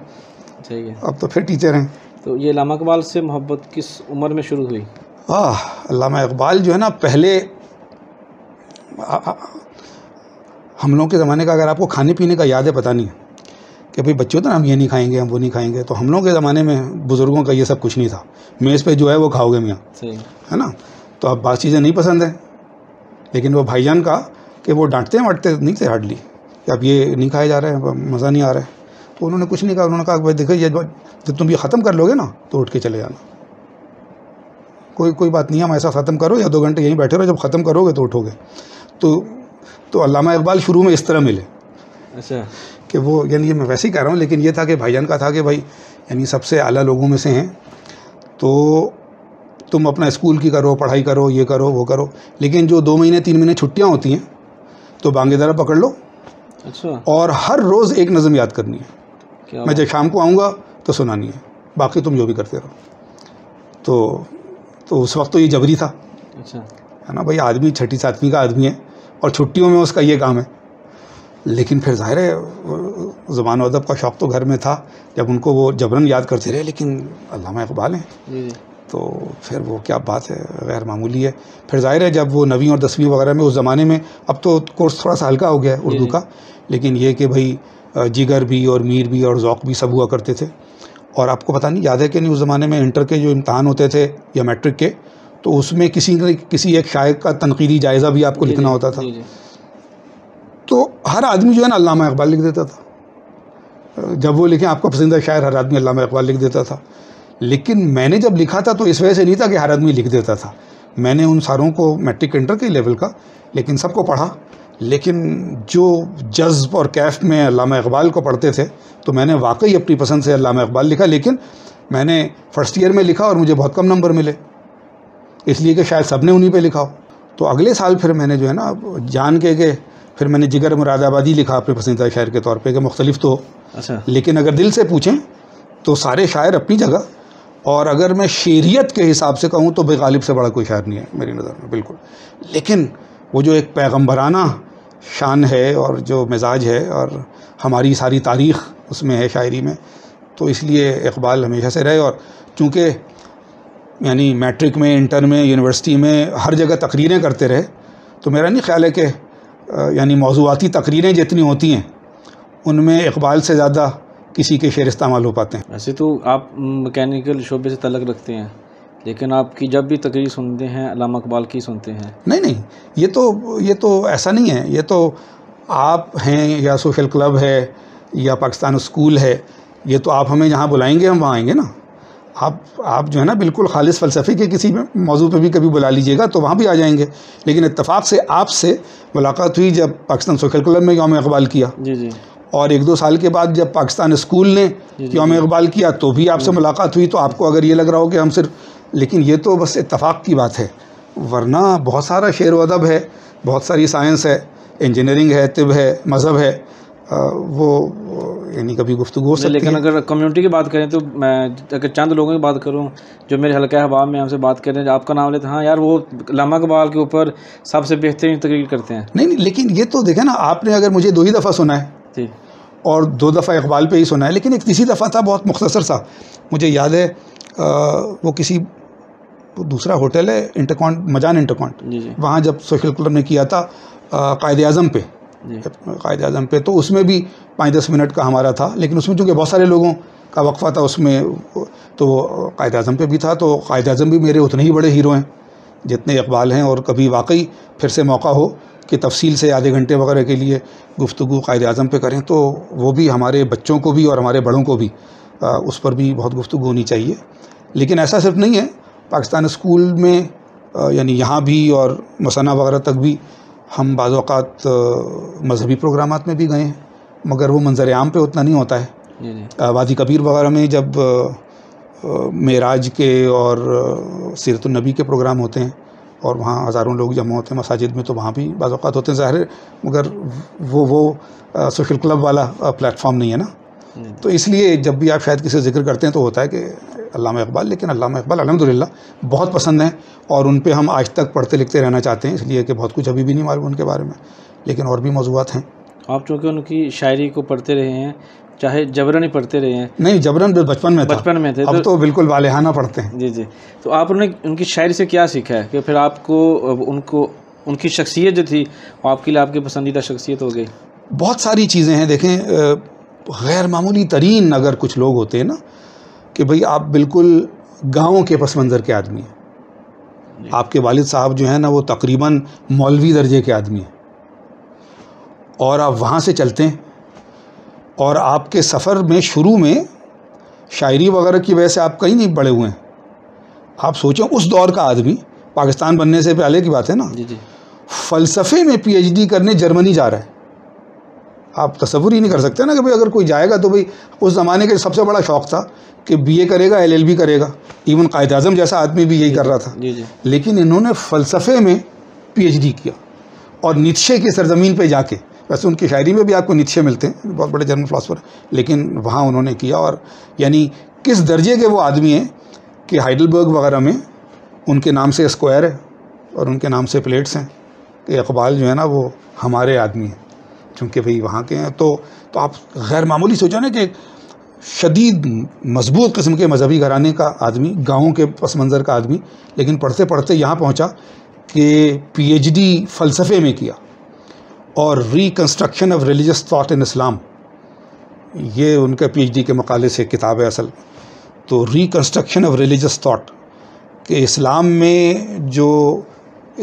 ठीक है। अब तो फिर टीचर हैं। तो ये अल्लामा इकबाल से मोहब्बत किस उम्र में शुरू हुई? आह अल्लामा इकबाल जो है ना, पहले आ, आ, हम लोगों के ज़माने का अगर आपको खाने पीने का याद है, पता नहीं कि भाई बच्चों तो हम ये नहीं खाएंगे, हम वो नहीं खाएंगे, तो हम लोगों के ज़माने में बुज़ुर्गों का ये सब कुछ नहीं था। मेज़ पे जो है वो खाओगे मियाँ, है ना। तो आप बात चीज़ें नहीं पसंद है, लेकिन वो भाईजान का कि वो डांटते वाँटते नहीं थे हार्डली कि अब ये नहीं खाया जा रहा है, मज़ा नहीं आ रहा है। तो उन्होंने कुछ नहीं कहा, उन्होंने कहा भाई देखो ये जब तुम ये ख़त्म कर लोगे ना तो उठ के चले जाना, कोई कोई बात नहीं है, हम ऐसा ख़त्म करो या दो घंटे यहीं बैठे रहो, जब ख़त्म करोगे तो उठोगे। तो तो अल्लामा इकबाल शुरू में इस तरह मिले। अच्छा कि वो यानी ये मैं वैसे ही कह रहा हूँ, लेकिन ये था कि भाईजान का था कि भाई यानी सबसे आला लोगों में से हैं, तो तुम अपना स्कूल की करो, पढ़ाई करो, ये करो वो करो, लेकिन जो दो महीने तीन महीने छुट्टियाँ होती हैं तो बांगेदारा पकड़ लो। अच्छा। और हर रोज़ एक नज़म याद करनी है, मैं जब शाम को आऊँगा तो सुनानी है, बाकी तुम जो भी करते रहो। तो तो उस वक्त तो ये जबरी था। अच्छा। है ना भाई, आदमी छठी सातवीं का आदमी है और छुट्टियों में उसका ये काम है। लेकिन फिर ज़ाहिर है ज़बान अदब का शौक़ तो घर में था, जब उनको वो जबरन याद करते रहे, लेकिन अल्लामा इकबाल हैं तो फिर वो क्या बात है, गैर मामूली है। फिर ज़ाहिर है जब वो नवीं और दसवीं वगैरह में, उस ज़माने में, अब तो कोर्स थोड़ा सा हल्का हो गया है उर्दू का, लेकिन ये कि भाई जिगर भी और मीर भी और ज़ौक़ भी सब हुआ करते थे। और आपको पता नहीं याद है कि नहीं, उस ज़माने में इंटर के जो इम्तहान होते थे या मैट्रिक के, तो उसमें किसी किसी एक शायर का तनकीदी जायज़ा भी आपको लिखना होता था। तो हर आदमी जो है ना अल्लामा इकबाल लिख देता था, जब वो लिखें आपका पसंदीदा शायर, हर आदमी अल्लामा इकबाल लिख देता था। लेकिन मैंने जब लिखा था तो इस वजह से नहीं था कि हर आदमी लिख देता था, मैंने उन सारों को मैट्रिक इंटर के लेवल का, लेकिन सबको पढ़ा, लेकिन जो जज्ब और कैफ में अल्लामा इकबाल को पढ़ते थे तो मैंने वाकई अपनी पसंद से अल्लामा इकबाल लिखा। लेकिन मैंने फ़र्स्ट ईयर में लिखा और मुझे बहुत कम नंबर मिले, इसलिए कि शायद सब ने उन्हीं पे लिखा हो। तो अगले साल फिर मैंने जो है ना जान के के फिर मैंने जिगर मुरादाबादी लिखा अपने पसंदीदा शायर के तौर पे, कि मुख्तलिफ तो हो। अच्छा। लेकिन अगर दिल से पूछें तो सारे शायर अपनी जगह, और अगर मैं शेरियत के हिसाब से कहूँ तो बेगालिब से बड़ा कोई शायर नहीं है मेरी नज़र में, बिल्कुल। लेकिन वो जो एक पैगम्बराना शान है और जो मिजाज है, और हमारी सारी तारीख़ उसमें है शायरी में, तो इसलिए इकबाल हमेशा से रहे। और चूँकि यानी मैट्रिक में, इंटर में, यूनिवर्सिटी में हर जगह तकरीरें करते रहे, तो मेरा नहीं ख्याल है कि यानी मौजूआती तकरीरें जितनी होती हैं उनमें इकबाल से ज़्यादा किसी के शेर इस्तेमाल हो पाते हैं। वैसे तो आप मैकेनिकल शोबे से तलक रखते हैं, लेकिन आपकी जब भी तकरीर सुनते हैं अल्लामा इकबाल की सुनते हैं? नहीं नहीं, ये तो ये तो ऐसा नहीं है, ये तो आप हैं या सोशल क्लब है या पाकिस्तान स्कूल है, ये तो आप हमें जहाँ बुलाएंगे हम वहाँ आएंगे ना। आप आप जो है ना बिल्कुल खालिस फ़लसफ़ी के किसी मौजू पे भी कभी बुला लीजिएगा तो वहाँ भी आ जाएंगे। लेकिन इत्तफाक़ से आपसे मुलाकात हुई जब पाकिस्तान सोशल क्लब में यौम इकबाल किया, जी जी, और एक दो साल के बाद जब पाकिस्तान स्कूल ने यौम इकबाल किया तो भी आपसे मुलाकात हुई। तो आपको अगर ये लग रहा हो कि हम सिर्फ, लेकिन ये तो बस इत्तफाक़ की बात है, वरना बहुत सारा शेर व अदब है, बहुत सारी साइंस है, इंजीनियरिंग है, तिब है, मज़हब है, आ, वो यानी कभी गुफ्तगू हो सकती है। लेकिन अगर कम्युनिटी की बात करें तो मैं अगर चंद लोगों की बात करूं जो मेरे हल्का अहबाब में हमसे बात करें, आपका नाम लेते हैं, हाँ यार वो अल्लामा इकबाल के ऊपर सबसे बेहतरीन तकरीर करते हैं। नहीं नहीं, लेकिन ये तो देखें ना आपने, अगर मुझे दो ही दफ़ा सुना है और दो दफ़ा इकबाल पर ही सुना है, लेकिन एक तीसरी दफ़ा था बहुत मुख्तसर सा, मुझे याद है आ, वो किसी वो दूसरा होटल है इंटरकॉन्ट, मजान इंटरकॉन्ट, वहाँ जब सोशल क्लब ने किया था कायद-ए-आज़म पे, कायद-ए-आज़म पे, तो उसमें भी पाँच दस मिनट का हमारा था, लेकिन उसमें चूँकि बहुत सारे लोगों का वक्फ़ा था उसमें, तो कायद-ए-आज़म पे भी था। तो कायद-ए-आज़म भी मेरे उतने ही बड़े हीरो हैं जितने इकबाल हैं, और कभी वाकई फिर से मौका हो कि तफसील से आधे घंटे वगैरह के लिए गुफ्तगू कायद-ए-आज़म पे करें तो वो भी हमारे बच्चों को भी और हमारे बड़ों को भी आ, उस पर भी बहुत गुफ्तगू होनी चाहिए। लेकिन ऐसा सिर्फ नहीं है, पाकिस्तान स्कूल में यानी यहाँ भी और मसना वगैरह तक भी हम बाज़ात मजहबी प्रोग्राम में भी गए हैं, मगर वो मंजर आम पे उतना नहीं होता है। वादी कबीर वगैरह में जब मेराज के और सीरतुलनबी के प्रोग्राम होते हैं और वहाँ हज़ारों लोग जमा होते हैं मसाजिद में, तो वहाँ भी बाज़ात होते हैं ज़ाहिर, मगर वो वो सोशल क्लब वाला प्लेटफॉर्म नहीं है ना। तो इसलिए जब भी आप शायद किसी जिक्र करते हैं तो होता है कि अल्लामा इकबाल, लेकिन अल्लामा इकबाल अल्हम्दुलिल्लाह बहुत पसंद हैं और उन पे हम आज तक पढ़ते लिखते रहना चाहते हैं, इसलिए कि बहुत कुछ अभी भी नहीं मालूम उनके बारे में, लेकिन और भी मौजूद हैं। आप चूँकि उनकी शायरी को पढ़ते रहे हैं चाहे जबरन ही पढ़ते रहे हैं? नहीं, जबरन बचपन में बचपन में थे, अब तो, तो बिल्कुल वालेहाना पढ़ते हैं। जी जी। तो आप उन्हें उनकी शायरी से क्या सीखा है कि फिर आपको उनको उनकी शख्सियत जो थी आपके लिए आपकी पसंदीदा शख्सियत हो गई? बहुत सारी चीज़ें हैं। देखें, गैर मामूली तरीन अगर कुछ लोग होते हैं ना कि भाई आप बिल्कुल गाँव के पस मंज़र के आदमी हैं, आपके वालिद साहब जो हैं ना वो तकरीबन मौलवी दर्जे के आदमी हैं, और आप वहाँ से चलते हैं और आपके सफ़र में शुरू में शायरी वगैरह की वजह से आप कहीं नहीं पड़े हुए हैं। आप सोचें उस दौर का आदमी, पाकिस्तान बनने से पहले की बात है ना, फ़लसफ़े में पीएचडी करने जर्मनी जा रहा है। आप तसव्वुर ही नहीं कर सकते ना कि भाई अगर कोई जाएगा तो भाई उस ज़माने के सबसे बड़ा शौक़ था कि बीए करेगा, एलएलबी करेगा, इवन कायद-ए-आज़म जैसा आदमी भी यही कर रहा था। जी जी। लेकिन इन्होंने फ़लसफ़े में पीएचडी किया और नीत्शे की सरजमीन पे जाके, वैसे उनकी शायरी में भी आपको नीत्शे मिलते हैं, बहुत बड़े जर्मन फ़िलासफ़र, लेकिन वहाँ उन्होंने किया। और यानी किस दर्जे के वो आदमी हैं कि हाइडलबर्ग वगैरह में उनके नाम से स्क्वायर है और उनके नाम से प्लेट्स हैं कि इकबाल जो है ना वो हमारे आदमी हैं, चूँकि भाई वहाँ के हैं। तो तो आप गैर मामूली सोचो ना कि शदीद मजबूत किस्म के मजहबी घराने का आदमी, गाँव के पस मंज़र का आदमी, लेकिन पढ़ते पढ़ते यहाँ पहुँचा कि पीएचडी फ़लसफ़े में किया और reconstruction of religious thought in Islam, ये उनके पीएचडी के मकाले से किताब है असल। तो रिकन्स्ट्रक्शन ऑफ रिलीजियस थाट कि इस्लाम में जो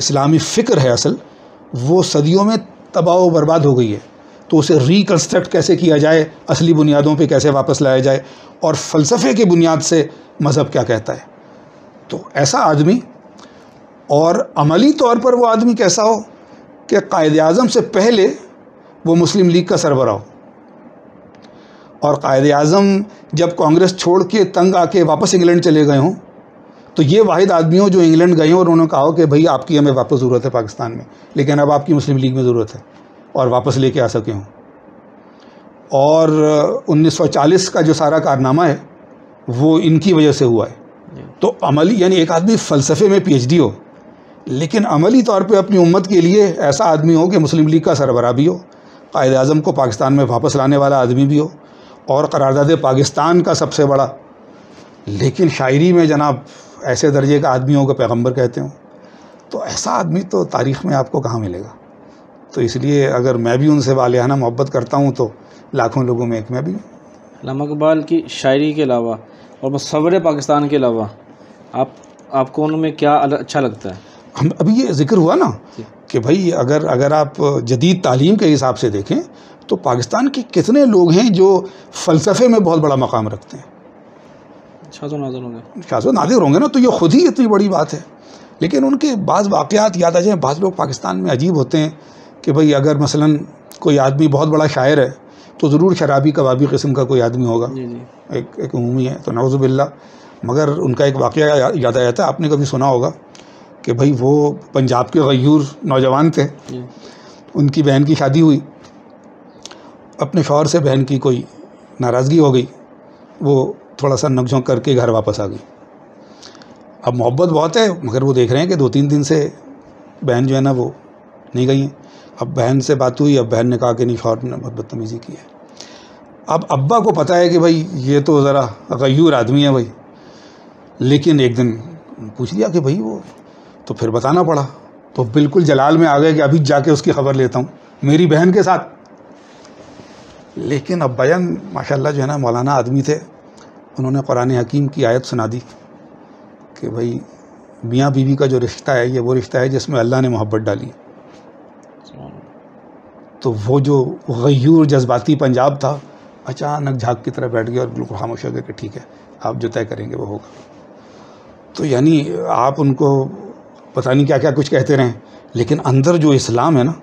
इस्लामी फ़िक्र है असल वो सदियों में तबाह व बर्बाद हो गई है, तो उसे रिकन्स्ट्रक्ट कैसे किया जाए, असली बुनियादों पे कैसे वापस लाया जाए और फ़लसफ़े की बुनियाद से मज़हब क्या कहता है। तो ऐसा आदमी, और अमली तौर पर वो आदमी कैसा हो कि कायद-ए-आज़म से पहले वो मुस्लिम लीग का सरबरा हो, और कायद-ए-आज़म जब कांग्रेस छोड़ के तंग आके वापस इंग्लैंड चले गए हों तो ये वाहिद आदमी हो जो इंग्लैंड गए हों और उन्होंने कहा हो कि भाई आपकी हमें वापस ज़रूरत है पाकिस्तान में, लेकिन अब आपकी मुस्लिम लीग में ज़रूरत है, और वापस लेके आ सके हों। और उन्नीस सौ चालीस का जो सारा कारनामा है वो इनकी वजह से हुआ है। तो अमली यानी एक आदमी फ़लसफ़े में पीएचडी हो लेकिन अमली तौर पे अपनी उम्मत के लिए ऐसा आदमी हो कि मुस्लिम लीग का सरबरा भी हो, कायद आज़म को पाकिस्तान में वापस लाने वाला आदमी भी हो और करारदाद पाकिस्तान का सबसे बड़ा, लेकिन शायरी में जनाब ऐसे दर्जे का आदमी हो कि पैगम्बर कहते हों। तो ऐसा आदमी तो तारीख़ में आपको कहाँ मिलेगा। तो इसलिए अगर मैं भी उनसे वालिहाना मोहब्बत करता हूँ तो लाखों लोगों में एक मैं भी हूँ। अल्लामा इक़बाल की शायरी के अलावा और मुसव्विर पाकिस्तान के अलावा आप आपको उनमें क्या अच्छा लगता है? हम अभी ये जिक्र हुआ ना कि भाई अगर अगर आप जदीद तालीम के हिसाब से देखें तो पाकिस्तान के कितने लोग हैं जो फ़लसफ़े में बहुत बड़ा मकाम रखते हैं, शाज़ो नाज़िर होंगे, शाज़ो नाज़िर होंगे ना, तो ये ख़ुद ही इतनी बड़ी बात है। लेकिन उनके बाज़ वाक़यात याद आ जाए, बाज़ लोग पाकिस्तान में अजीब होते हैं कि भाई अगर मसलन कोई आदमी बहुत बड़ा शायर है तो ज़रूर शराबी कबाबी किस्म का कोई आदमी होगा, एक एक उमूमी है, तो नऊज़ुबिल्ला। मगर उनका एक वाक़या याद आ जाता है, आपने कभी सुना होगा कि भाई वो पंजाब के गयूर नौजवान थे, उनकी बहन की शादी हुई, अपने शौहर से बहन की कोई नाराज़गी हो गई, वो थोड़ा सा नकझोंक करके घर वापस आ गई। अब मोहब्बत बहुत है मगर वो देख रहे हैं कि दो तीन दिन से बहन जो है ना वो नहीं गई है। अब बहन से बात हुई, अब बहन ने कहा कि नहीं, शौहर ने बहुत बदतमीज़ी की है। अब अब्बा को पता है कि भाई ये तो ज़रा गयूर आदमी है भाई, लेकिन एक दिन पूछ लिया कि भाई वो तो फिर बताना पड़ा, तो बिल्कुल जलाल में आ गए कि अभी जाके उसकी ख़बर लेता हूँ मेरी बहन के साथ। लेकिन अब्बा जान माशाल्लाह जो है ना मौलाना आदमी थे, उन्होंने कुरान हकीम की आयत सुना दी कि भाई मियाँ बीवी का जो रिश्ता है ये वो रिश्ता है जिसमें अल्लाह ने मोहब्बत डाली। तो वो जो गयूर जज्बाती पंजाब था अचानक झाग की तरह बैठ गया और बिल्कुल खामोश हो गया कि ठीक है आप जो तय करेंगे वो होगा। तो यानी आप उनको पता नहीं क्या क्या कुछ कहते रहें, लेकिन अंदर जो इस्लाम है ना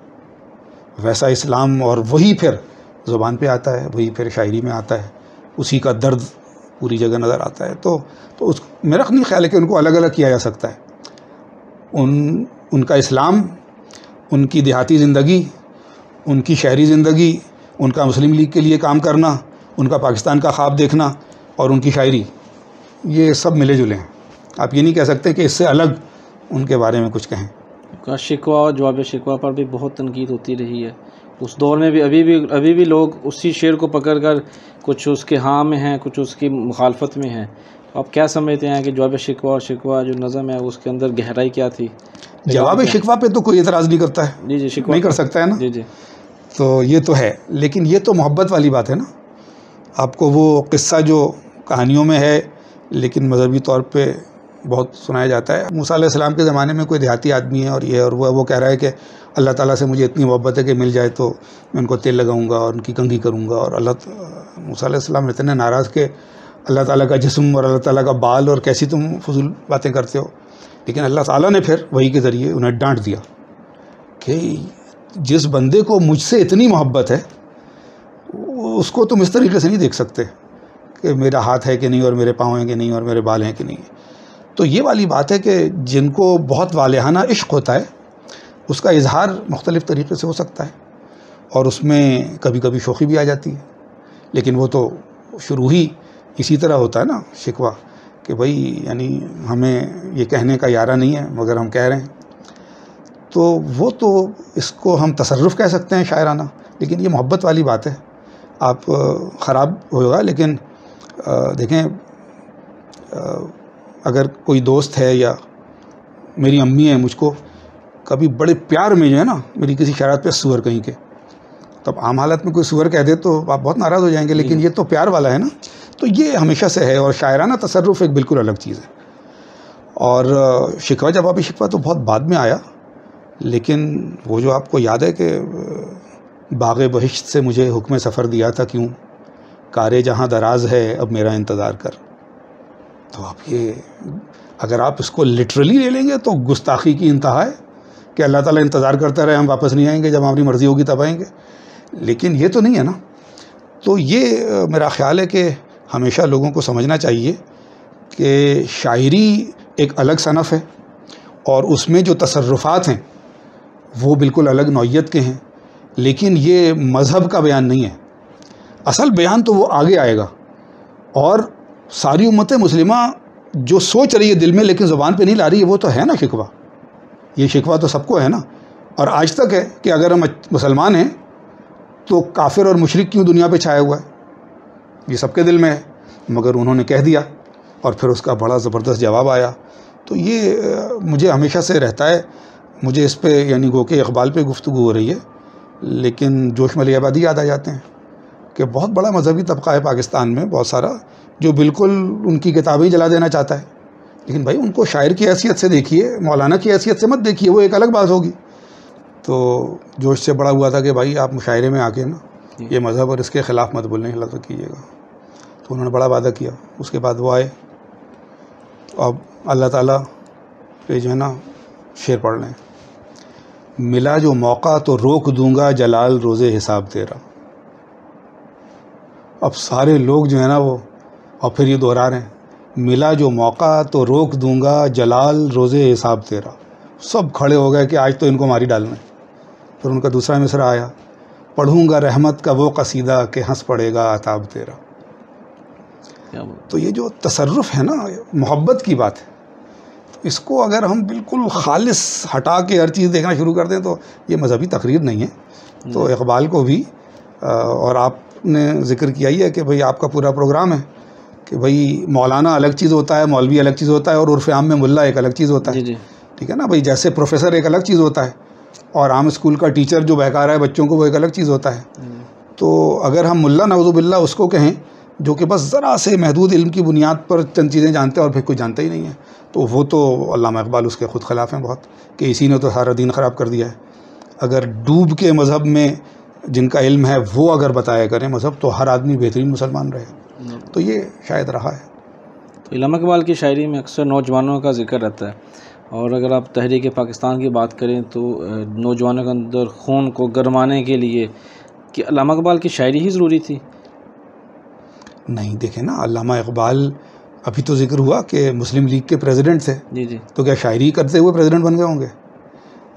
वैसा इस्लाम, और वही फिर ज़ुबान पे आता है, वही फिर शायरी में आता है, उसी का दर्द पूरी जगह नज़र आता है। तो तो उस मेरा नहीं ख्याल है कि उनको अलग अलग किया जा सकता है। उन उनका इस्लाम, उनकी देहाती ज़िंदगी, उनकी शहरी ज़िंदगी, उनका मुस्लिम लीग के लिए काम करना, उनका पाकिस्तान का ख्वाब देखना और उनकी शायरी, ये सब मिले जुले हैं। आप ये नहीं कह सकते कि इससे अलग उनके बारे में कुछ कहें। का शिकवा और जवाब शिकवा पर भी बहुत तनकीद होती रही है। उस दौर में भी अभी भी अभी भी लोग उसी शेर को पकड़ कर कुछ उसके हाँ में हैं, कुछ उसकी मुखालफत में हैं। आप क्या समझते हैं कि जवाब शिकवा और शिकवा जो नज़म है उसके अंदर गहराई क्या थी? जवाब शिकवा पे तो कोई एतराज़ नहीं करता है। जी जी, शिकवा नहीं कर सकता है ना। जी जी, तो ये तो है, लेकिन ये तो मोहब्बत वाली बात है ना। आपको वो किस्सा जो कहानियों में है लेकिन मजहबी तौर पे बहुत सुनाया जाता है, मूसा अलैहिस्सलाम के ज़माने में कोई देहाती आदमी है और ये और वह वो कह रहा है कि अल्लाह ताला से मुझे इतनी मोहब्बत है कि मिल जाए तो मैं उनको तेल लगाऊंगा और उनकी कंघी करूंगा। और अल्लाह मूसा अलैहिस्सलाम इतने नाराज़ के अल्लाह ताला का जिस्म और अल्लाह ताला का बाल और कैसी तुम फजूल बातें करते हो। लेकिन अल्लाह ताला ने फिर वही के ज़रिए उन्हें डांट दिया कि जिस बंदे को मुझसे इतनी मोहब्बत है उसको तुम इस तरीके से नहीं देख सकते कि मेरा हाथ है कि नहीं और मेरे पाँव हैं कि नहीं और मेरे बाल हैं कि नहीं। तो ये वाली बात है कि जिनको बहुत वालेहाना इश्क होता है उसका इजहार मुख्तलिफ़ तरीक़े से हो सकता है और उसमें कभी कभी शोखी भी आ जाती है। लेकिन वो तो शुरू ही इसी तरह होता है ना शिकवा कि भाई यानी हमें ये कहने का यारा नहीं है मगर हम कह रहे हैं। तो वो तो इसको हम तसर्रुफ़ कह सकते हैं शायराना, लेकिन ये मोहब्बत वाली बात है। आप ख़राब होगा, लेकिन देखें अगर कोई दोस्त है या मेरी अम्मी है मुझको कभी बड़े प्यार में जो है ना मेरी किसी शायरात पे सुअर कहीं के, तब आम हालत में कोई सुअर कह दे तो आप बहुत नाराज़ हो जाएंगे, लेकिन ये तो प्यार वाला है ना। तो ये हमेशा से है और शायराना तसर्रुफ़ एक बिल्कुल अलग चीज़ है। और शिकवा जवाबी शिकवा तो बहुत बाद में आया, लेकिन वो जो आपको याद है कि बाग़े बहिश्त से मुझे हुक्म सफ़र दिया था क्यों, कारे जहाँ दराज है अब मेरा इंतज़ार कर। तो आप ये अगर आप इसको लिटरली ले लेंगे तो गुस्ताखी की इंतहा है कि अल्लाह ताला इंतज़ार करता रहे हम वापस नहीं आएंगे, जब हमारी मर्ज़ी होगी तब आएंगे। लेकिन ये तो नहीं है ना। तो ये मेरा ख़्याल है कि हमेशा लोगों को समझना चाहिए कि शायरी एक अलग सनफ़ है और उसमें जो तसर्रुफ़ात हैं वो बिल्कुल अलग नौइयत के हैं, लेकिन ये मज़हब का बयान नहीं है। असल बयान तो वो आगे आएगा और सारी उम्मत मुस्लिमा जो सोच रही है दिल में लेकिन ज़ुबान पे नहीं ला रही है वो तो है ना शिकवा। ये शिकवा तो सबको है ना। और आज तक है कि अगर हम मुसलमान हैं तो काफिर और मुशरिक क्यों दुनिया पे छाया हुआ है, ये सबके दिल में है, मगर उन्होंने कह दिया और फिर उसका बड़ा ज़बरदस्त जवाब आया। तो ये मुझे हमेशा से रहता है, मुझे इस पर यानी गो के इकबाल पर गुफ्तगू हो रही है, लेकिन जोश मलिहाबादी याद आ जाते हैं कि बहुत बड़ा मजहबी तबका है पाकिस्तान में बहुत सारा, जो बिल्कुल उनकी किताबें जला देना चाहता है। लेकिन भाई उनको शायर की हैसियत से देखिए, मौलाना की हैसियत से मत देखिए, वो एक अलग बात होगी। तो जोश से बड़ा हुआ था कि भाई आप मुशायरे में आके ना ये मज़हब और इसके ख़िलाफ़ मत बोलने लग कीजिएगा। तो उन्होंने बड़ा वादा किया, उसके बाद वो आए और अल्लाह ताला पे जो है ना शेर पढ़ लें, मिला जो मौका तो रोक दूंगा जलाल रोज़े हिसाब तेरा। अब सारे लोग जो है ना वो और फिर ये दोहरा रहे हैं, मिला जो मौका तो रोक दूंगा जलाल रोज़े हिसाब तेरा। सब खड़े हो गए कि आज तो इनको मारी डालना है। फिर उनका दूसरा मिसरा आया, पढ़ूंगा रहमत का वो कसीदा कि हंस पड़ेगा आताब तेरा। तो ये जो तसर्रुफ़ है ना मोहब्बत की बात है, इसको अगर हम बिल्कुल खालिस हटा के हर चीज़ देखना शुरू कर दें तो ये मजहबी तकरीर नहीं है। नहीं। तो इकबाल को भी आ, और आपने ज़िक्र किया ही है कि भाई आपका पूरा प्रोग्राम है कि भाई मौलाना अलग चीज़ होता है, मौलवी अलग चीज़ होता है और उर्फ़ आम में मुल्ला एक अलग चीज़ होता है। ठीक है ना भाई, जैसे प्रोफेसर एक अलग चीज़ होता है और आम स्कूल का टीचर जो बहका रहा है बच्चों को वो एक अलग चीज़ होता है। तो अगर हम मुल्ला नऊज़ुबिल्लाह उसको कहें जो कि बस ज़रा से महदूद इल्म की बुनियाद पर चंद चीज़ें जानते हैं और फिर कुछ जानते ही नहीं है, तो वो तो अल्लामा इकबाल उसके ख़ुद खिलाफ़ हैं बहुत कि इसी ने तो सारा दिन ख़राब कर दिया है। अगर डूब के मज़हब में जिनका इल्म है वो अगर बताया करें मज़हब तो हर आदमी बेहतरीन मुसलमान रहे। तो ये शायद रहा है। तो अल्लामा इकबाल की शायरी में अक्सर नौजवानों का जिक्र रहता है और अगर आप तहरीक पाकिस्तान की बात करें तो नौजवानों के अंदर खून को गरमाने के लिए कि अल्लामा इकबाल की शायरी ही ज़रूरी थी? नहीं, देखें ना अल्लामा इकबाल अभी तो जिक्र हुआ कि मुस्लिम लीग के प्रेसिडेंट थे। जी जी। तो क्या शायरी करते हुए प्रेसिडेंट बन गए होंगे?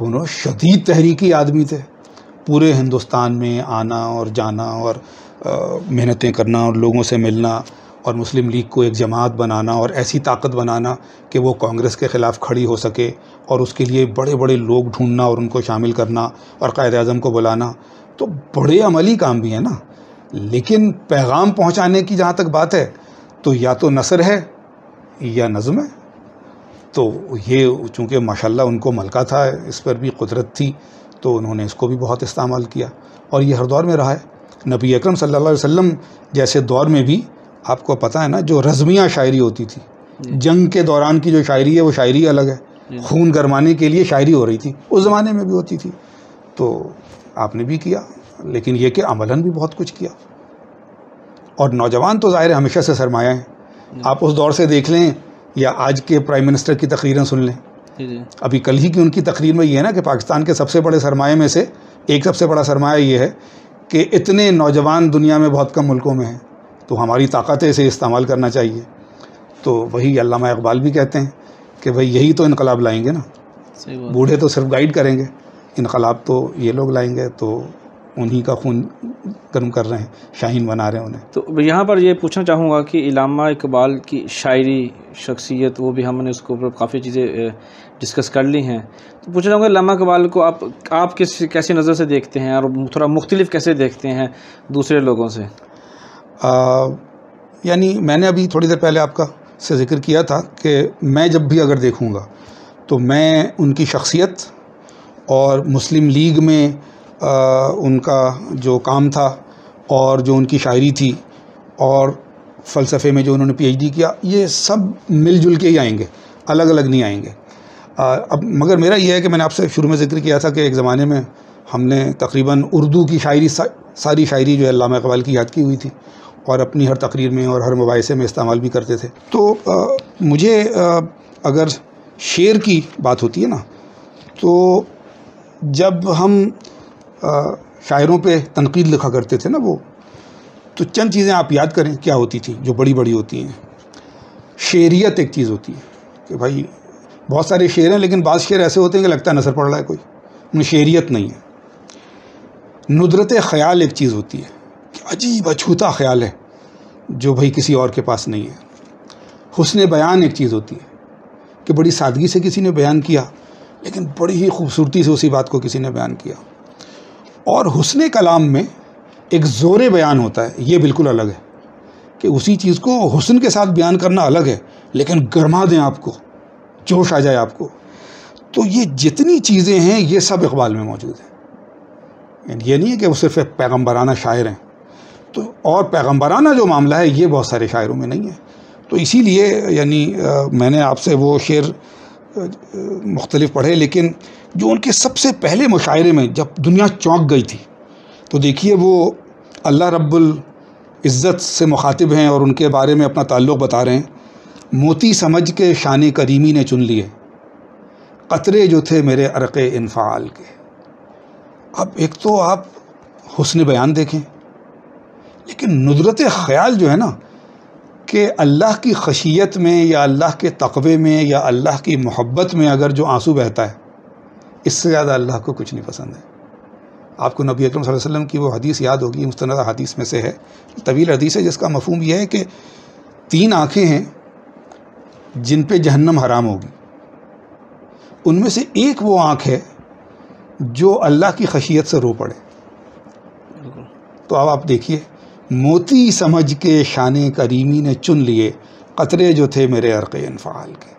उन्होंने शदीद तहरीकी आदमी थे, पूरे हिंदुस्तान में आना और जाना और मेहनतें करना और लोगों से मिलना और मुस्लिम लीग को एक जमात बनाना और ऐसी ताकत बनाना कि वो कांग्रेस के ख़िलाफ़ खड़ी हो सके, और उसके लिए बड़े बड़े लोग ढूंढना और उनको शामिल करना और कायद-ए-आज़म को बुलाना, तो बड़े अमली काम भी है ना। लेकिन पैगाम पहुंचाने की जहाँ तक बात है तो या तो नसर है या नज़म है। तो ये चूँकि माशाल्लाह उनको मलका था, इस पर भी कुदरत थी, तो उन्होंने इसको भी बहुत इस्तेमाल किया और ये हर दौर में रहा है। नबी अकरम सल्लल्लाहु अलैहि वसल्लम जैसे दौर में भी आपको पता है ना, जो रज़मिया शायरी होती थी, जंग के दौरान की जो शायरी है वो शायरी अलग है, खून गरमाने के लिए शायरी हो रही थी, उस ज़माने में भी होती थी। तो आपने भी किया, लेकिन यह कि अमलन भी बहुत कुछ किया। और नौजवान तो ज़ाहिर हमेशा से सरमाया है, आप उस दौर से देख लें या आज के प्राइम मिनिस्टर की तकरीरें सुन लें। अभी कल ही की उनकी तकरीर में ये है ना कि पाकिस्तान के सबसे बड़े सरमाए में से एक सबसे बड़ा सरमाया ये है कि इतने नौजवान दुनिया में बहुत कम मुल्कों में हैं, तो हमारी ताकतें इसे इस्तेमाल करना चाहिए। तो वही अल्लामा इकबाल भी कहते हैं कि भाई यही तो इनकलाब लाएंगे ना, बूढ़े तो सिर्फ गाइड करेंगे, इनकलाब तो ये लोग लाएंगे, तो उन्हीं का खून गर्म कर रहे हैं, शाहीन बना रहे हैं उन्हें। तो यहाँ पर ये पूछना चाहूँगा कि अल्लामा इकबाल की शायरी, शख्सियत, वो भी हमने उसके ऊपर काफ़ी चीज़ें डिस्कस कर ली हैं, तो पूछना चाहूँगा अल्लामा इकबाल को आप आप किस कैसी नज़र से देखते हैं और थोड़ा मुख्तलिफ कैसे देखते हैं दूसरे लोगों से? आ, यानी मैंने अभी थोड़ी देर पहले आपका से जिक्र किया था कि मैं जब भी अगर देखूँगा तो मैं उनकी शख्सियत और मुस्लिम लीग में आ, उनका जो काम था और जो उनकी शायरी थी और फ़लसफ़े में जो उन्होंने पीएचडी किया, ये सब मिलजुल के ही आएंगे, अलग अलग नहीं आएंगे। आ, अब मगर मेरा ये है कि मैंने आपसे शुरू में ज़िक्र किया था कि एक ज़माने में हमने तकरीबन उर्दू की शायरी सा, सारी शायरी जो है अल्लामा इकबाल की याद की हुई थी और अपनी हर तकरीर में और हर मुबाहिसे में इस्तेमाल भी करते थे। तो आ, मुझे आ, अगर शेर की बात होती है ना, तो जब हम आ, शायरों पे तनकीद लिखा करते थे ना वो, तो चंद चीज़ें आप याद करें क्या होती थी जो बड़ी बड़ी होती हैं। शेरियत एक चीज़ होती है कि भाई बहुत सारे शेर हैं, लेकिन बाद शेर ऐसे होते हैं कि लगता है नसर पड़ रहा है कोई, उनमें शेरियत नहीं है। नुदरत ख़याल एक चीज़ होती है कि अजीब अछूता ख़्याल है जो भाई किसी और के पास नहीं है। हुस्न बयान एक चीज़ होती है कि बड़ी सादगी से किसी ने बयान किया, लेकिन बड़ी ही खूबसूरती से उसी बात को किसी ने बयान किया। और हुस्ने कलाम में एक ज़ोर बयान होता है, ये बिल्कुल अलग है कि उसी चीज़ को हुस्न के साथ बयान करना अलग है, लेकिन गरमा दें आपको, जोश आ जाए आपको। तो ये जितनी चीज़ें हैं ये सब इकबाल में मौजूद हैं। ये नहीं है कि वो सिर्फ एक पैगम्बराना शायर हैं। तो और पैगम्बराना जो मामला है ये बहुत सारे शायरों में नहीं है। तो इसीलिए यानी आ, मैंने आपसे वो शेर मुख्तलिफ पढ़े, लेकिन जो उनके सबसे पहले मुशायरे में जब दुनिया चौंक गई थी, तो देखिए वो अल्लाह रब्बुल इज़्ज़त से मुखातिब हैं और उनके बारे में अपना ताल्लुक़ बता रहे हैं। मोती समझ के शान करीमी ने चुन लिए, क़तरे जो थे मेरे अरक़ इन्फ़ाल के। अब एक तो आप हुस्न बयान देखें, लेकिन नुदरत ख़याल जो है ना कि अल्लाह की खशियत में या अल्लाह के तक़वे में या अल्लाह की मोहब्बत में अगर जो आंसू बहता है, इससे ज़्यादा अल्लाह को कुछ नहीं पसंद है। आपको नबी अकरम सल्लल्लाहु अलैहि वसल्लम की वो हदीस याद होगी, मुस्तनद हदीस में से है, तवील हदीस है, जिसका मफहूम यह है कि तीन आँखें हैं जिन पे जहन्नम हराम होगी, उनमें से एक वो आँख है जो अल्लाह की खशियत से रो पड़े। तो अब आप देखिए, मोती समझ के शान करीमी ने चुन लिए, क़तरे जो थे मेरे अरक़े इन्फ़ाल के।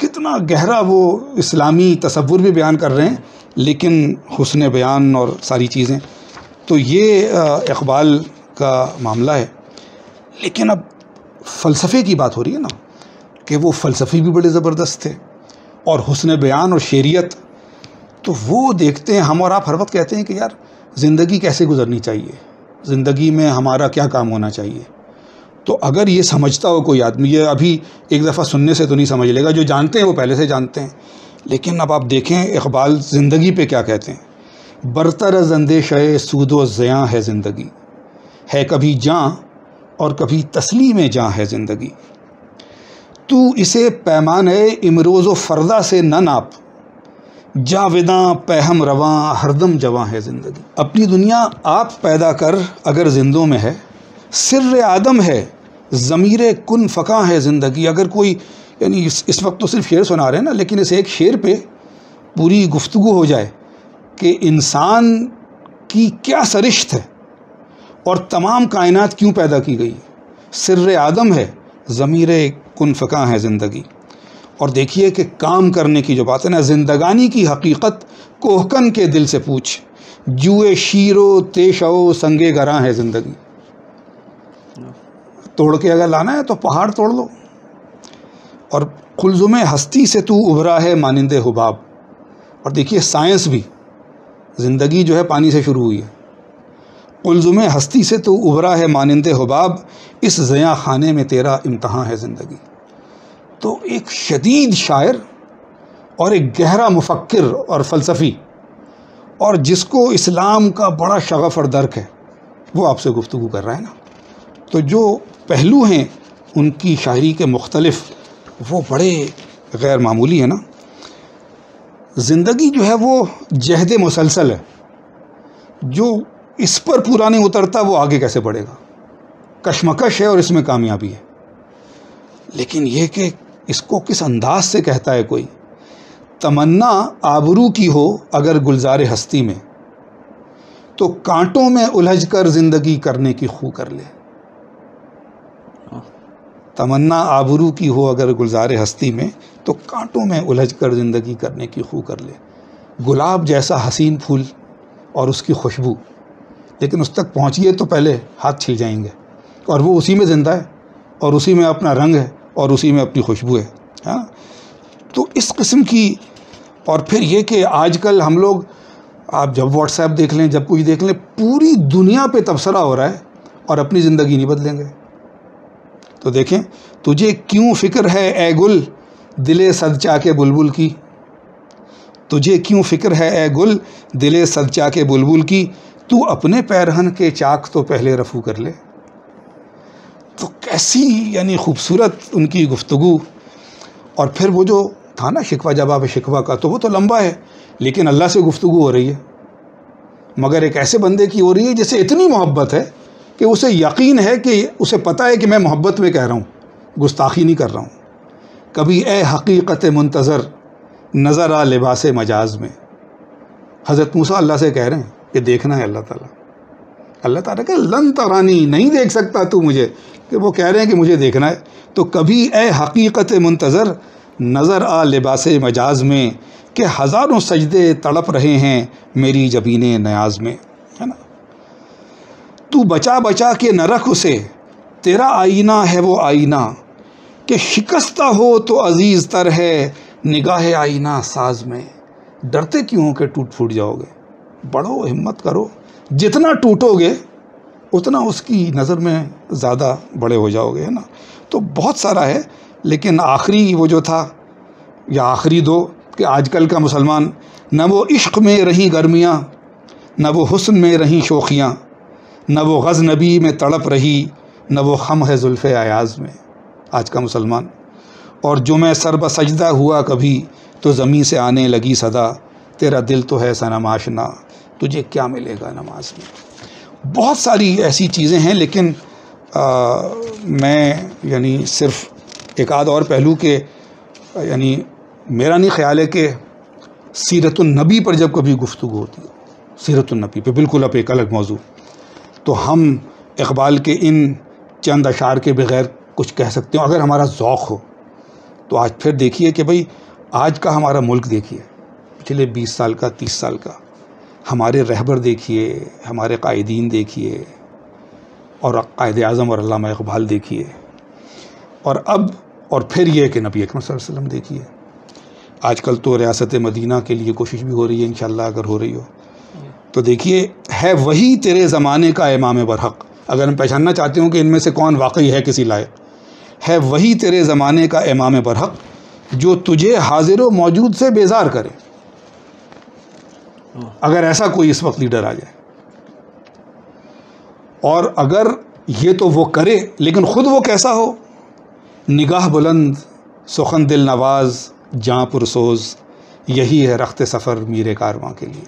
कितना गहरा वो इस्लामी तसव्वुर भी बयान कर रहे हैं, लेकिन हुस्न बयान और सारी चीज़ें। तो ये इकबाल का मामला है। लेकिन अब फ़लसफ़े की बात हो रही है ना, कि वो फ़लसफ़ी भी बड़े ज़बरदस्त थे और हुस्न बयान और शेरियत। तो वो देखते हैं हम और आप हर वक्त कहते हैं कि यार ज़िंदगी कैसे गुज़रनी चाहिए, ज़िंदगी में हमारा क्या काम होना चाहिए। तो अगर ये समझता हो कोई आदमी, ये अभी एक दफ़ा सुनने से तो नहीं समझ लेगा, जो जानते हैं वो पहले से जानते हैं। लेकिन अब आप देखें इकबाल ज़िंदगी पे क्या कहते हैं। बरतर ज़ंदेशे सूदो ज़िया है ज़िंदगी, है कभी जाँ और कभी तस्लीम जाँ है ज़िंदगी। तू इसे पैमाने इमरोज़ फ़रदा से न नाप, जावेदां पैहम रवां हरदम जवां है ज़िंदगी। अपनी दुनिया आप पैदा कर अगर जिंदों में है, सिर्र आदम है ज़मीर कुन फ़क़ा है ज़िंदगी। अगर कोई यानी इस, इस वक्त तो सिर्फ शेर सुना रहे हैं ना, लेकिन इस एक शेर पे पूरी गुफ्तगू हो जाए कि इंसान की क्या सरिश्त है और तमाम कायनात क्यों पैदा की गई। सिर्र आदम है, ज़मीर कुन फ़क़ा है ज़िंदगी। और देखिए कि काम करने की जो बात है ना, जिंदगानी की हकीकत कोहकन के दिल से पूछ, जुए शीरो तेशो संगे गरां है ज़िंदगी। तोड़ के अगर लाना है तो पहाड़ तोड़ लो। और कुलज़ुम हस्ती से तू उभरा है मानिंदे हुबाब। और देखिए साइंस भी, ज़िंदगी जो है पानी से शुरू हुई है। कुलज़ुम हस्ती से तू उभरा है मानिंदे हुबाब, इस ज़िया खाने में तेरा इम्तहान है ज़िंदगी। तो एक शदीद शायर और एक गहरा मुफक्किर और फ़लसफ़ी, और जिसको इस्लाम का बड़ा शगफ़ और दर्क है, वो आपसे गुफ्तगू कर रहा है ना। तो जो पहलू हैं उनकी शायरी के मुख्तलिफ, वो बड़े गैर मामूली है ना। ज़िंदगी जो है वो जहद मुसलसल है, जो इस पर पूरा नहीं उतरता वो आगे कैसे बढ़ेगा। कशमकश है और इसमें कामयाबी है, लेकिन यह कि इसको किस अंदाज से कहता है कोई। तमन्ना आबरू की हो अगर गुलजार हस्ती में, तो कांटों में उलझ कर ज़िंदगी करने की खू कर ले। तमन्ना आबरू की हो अगर गुलजार हस्ती में, तो कांटों में उलझ कर ज़िंदगी करने की खू कर ले। गुलाब जैसा हसीन फूल और उसकी खुशबू, लेकिन उस तक पहुँचिए तो पहले हाथ छिल जाएंगे। और वो उसी में ज़िंदा है, और उसी में अपना रंग है, और उसी में अपनी खुशबू है। हाँ, तो इस किस्म की। और फिर ये कि आजकल हम लोग, आप जब व्हाट्सएप देख लें, जब कुछ देख लें, पूरी दुनिया पे तबसरा हो रहा है और अपनी ज़िंदगी नहीं बदलेंगे। तो देखें, तुझे क्यों फ़िक्र है ए गुल दिले सदचा के बुलबुल की, तुझे क्यों फ़िक्र है ए गुल दिले सदचा के बुलबुल की, तू अपने पैरहन के चाक तो पहले रफ़ू कर ले। तो कैसी यानी खूबसूरत उनकी गुफ्तगू। और फिर वो जो था ना शिकवा जवाब शिकवा का, तो वो तो लंबा है, लेकिन अल्लाह से गुफ्तगू हो रही है, मगर एक ऐसे बंदे की हो रही है जिसे इतनी मोहब्बत है कि उसे यकीन है, कि उसे पता है कि मैं मोहब्बत में कह रहा हूँ, गुस्ताखी नहीं कर रहा हूँ। कभी ए हकीकत मुंतज़र नज़र आ लिबास मजाज में, हज़रत मूसा अल्लाह से कह रहे हैं कि देखना है अल्लाह ताला। अल्लाह ताला के लन तरानी, नहीं देख सकता तू मुझे, कि वो कह रहे हैं कि मुझे देखना है। तो कभी ए हकीकत मुंतज़र नज़र आ लिबास मजाज में, कि हज़ारों सजदे तड़प रहे हैं मेरी जबीने नयाज में, है ना। तू बचा बचा के न रख उसे, तेरा आईना है वो आईना, कि शिकस्ता हो तो अजीज़ तर है निगाह आईना साज में। डरते क्यों हो कि टूट फूट जाओगे, बढ़ो हिम्मत करो, जितना टूटोगे उतना उसकी नज़र में ज़्यादा बड़े हो जाओगे, है ना। तो बहुत सारा है, लेकिन आखिरी वो जो था, या आखिरी दो, कि आजकल का मुसलमान न वो इश्क में रहीं गर्मियाँ, न वो हुस्न में रहीं शोखियाँ, न वो गज़नबी में तड़प रही, न वो खम है जुल्फ़े आयाज़ में आज का मुसलमान। और जो मैं सरब सजदा हुआ कभी, तो ज़मीं से आने लगी सदा, तेरा दिल तो है सनम आशना, तुझे क्या मिलेगा नमाज में। बहुत सारी ऐसी चीज़ें हैं, लेकिन आ, मैं यानी सिर्फ एक आध और पहलू के, यानी मेरा नहीं ख़्याल है कि सीरतुन्नबी पर जब कभी गुफ्तगू होती है, सीरतुन्नबी पे बिल्कुल अब एक अलग मौजू, तो हम इकबाल के इन चंद अशार के बग़ैर कुछ कह सकते हो अगर हमारा ज़ौक़ हो। तो आज फिर देखिए कि भाई आज का हमारा मुल्क देखिए, पिछले बीस साल का, तीस साल का, हमारे रहबर देखिए, हमारे कायदीन देखिए, और क़ायदे आज़म और अल्लामा इकबाल देखिए, और अब और फिर यह कि नबी अकरम सल्लल्लाहु अलैहि वसल्लम देखिए। आजकल तो रियासत मदीना के लिए कोशिश भी हो रही है, इंशाल्लाह अगर हो रही हो तो। देखिए, है वही तेरे ज़माने का इमाम बरहक, अगर हम पहचानना चाहते हो कि इनमें से कौन वाकई है किसी लायक, है वही तेरे ज़माने का इमाम बरहक, जो तुझे हाजिर व मौजूद से बेजार करे। अगर ऐसा कोई इस वक्त लीडर आ जाए, और अगर ये तो वो करे, लेकिन ख़ुद वो कैसा हो, निगाह बुलंद सुखन दिल नवाज जाँ पुरसोज, यही है रख्त सफ़र मीरे कारवां के लिए,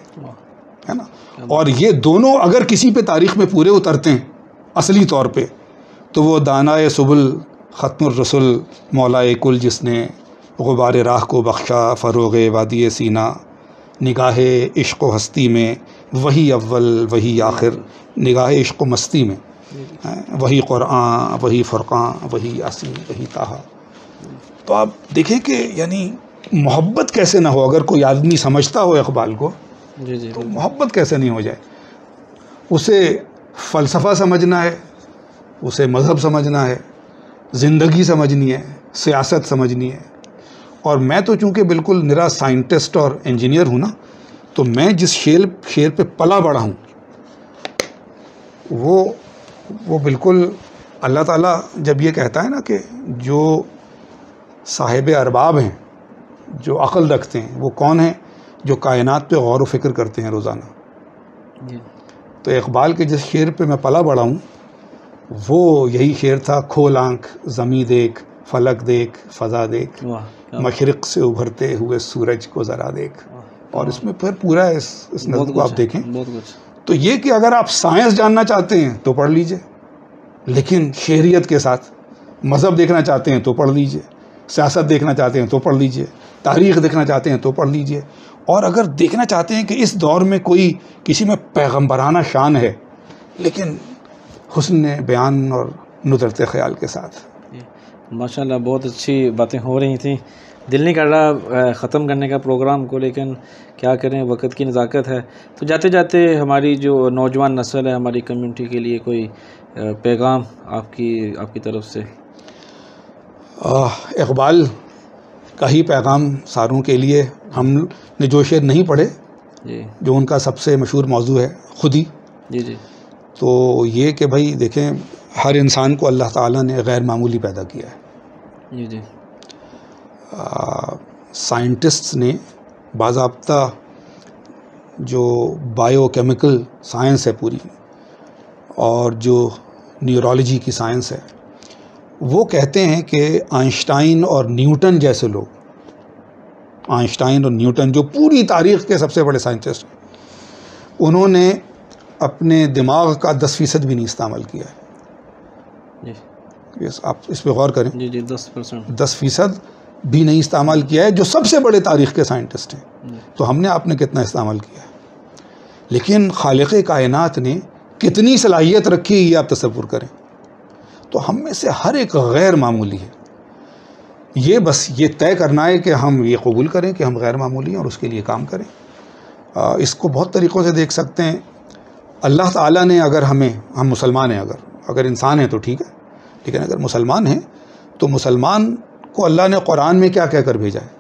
है ना। और ये दोनों अगर किसी पे तारीख़ में पूरे उतरते हैं असली तौर पे, तो वो दानाए सुबुल ख़त्मुर रसूल मौलाए कुल जिसने गुबार राह को बख्शा फ़रोग़े वादिए सीना, निगाहे इश्क़ व हस्ती में वही अव्वल वही आखिर, निगाहे इश्क़ व मस्ती में वही क़ुरान वही फ़ुरक़ान वही यासीन वही ताहा। तो आप देखें कि यानी मोहब्बत कैसे ना हो, अगर कोई आदमी समझता हो इकबाल को जी जी तो मोहब्बत कैसे नहीं हो जाए। उसे फ़लसफ़ा समझना है, उसे मज़हब समझना है, ज़िंदगी समझनी है, सियासत समझनी है। और मैं तो चूँकि बिल्कुल निरा साइंटिस्ट और इंजीनियर हूँ ना, तो मैं जिस शेर शेर पे पला बढ़ा हूँ वो वो बिल्कुल अल्लाह ताला जब ये कहता है ना कि जो साहिब अरबाब हैं, जो अक़ल रखते हैं, वो कौन हैं? जो कायनात पे गौर व फिक्र करते हैं रोज़ाना। तो इकबाल के जिस शेर पे मैं पला बढ़ा हूँ वो यही शेर था, खोल आँख ज़मी देख फलक देख फ़ज़ा देख, मशरिक़ से उभरते हुए सूरज को ज़रा देख। और इसमें फिर पूरा इस इस नज़्म को आप देखें। तो ये कि अगर आप साइंस जानना चाहते हैं तो पढ़ लीजिए, लेकिन शहरियत के साथ मज़हब देखना चाहते हैं तो पढ़ लीजिए, सियासत देखना चाहते हैं तो पढ़ लीजिए, तारीख़ देखना चाहते हैं तो पढ़ लीजिए। और अगर देखना चाहते हैं कि इस दौर में कोई किसी में पैगम्बराना शान है लेकिन हुस्न बयान और नुदरत ख़्याल के साथ। माशाल्लाह बहुत अच्छी बातें हो रही थी, दिल नहीं कर रहा ख़त्म करने का प्रोग्राम को, लेकिन क्या करें वक्त की नज़ाकत है। तो जाते जाते हमारी जो नौजवान नस्ल है, हमारी कम्युनिटी के लिए कोई पैगाम आपकी आपकी तरफ से? इकबाल का ही पैगाम सारों के लिए। हमने जो शेर नहीं पढ़े जो उनका सबसे मशहूर मौजू है खुदी जी जी, तो ये कि भाई देखें हर इंसान को अल्लाह ताला ने गैर मामूली पैदा किया है जी जी। साइंटिस्ट्स ने बाज़ाब्ता जो बायोकेमिकल साइंस है पूरी और जो न्यूरोलॉजी की साइंस है, वो कहते हैं कि आइंस्टाइन और न्यूटन जैसे लोग, आइंस्टाइन और न्यूटन जो पूरी तारीख़ के सबसे बड़े साइंटिस्ट हैं, उन्होंने अपने दिमाग का दस फ़ीसद भी नहीं इस्तेमाल किया है। यस, आप इस पर गौर करें जी जी, दस परसेंट दस फ़ीसद भी नहीं इस्तेमाल किया है जो सबसे बड़े तारीख़ के साइंटिस्ट हैं। तो हमने आपने कितना इस्तेमाल किया है, लेकिन खालिक़े कायनात ने कितनी सलाहियत रखी है ये आप तसव्वुर करें। तो हम में से हर एक गैर मामूली है। ये बस ये तय करना है कि हम ये कबूल करें कि हम गैर मामूली हैं और उसके लिए काम करें। आ, इसको बहुत तरीक़ों से देख सकते हैं। अल्लाह ताला ने अगर हमें, हम मुसलमान हैं, अगर अगर इंसान हैं तो ठीक है, लेकिन अगर मुसलमान हैं तो मुसलमान को अल्लाह ने कुरान में क्या कहकर भेजा है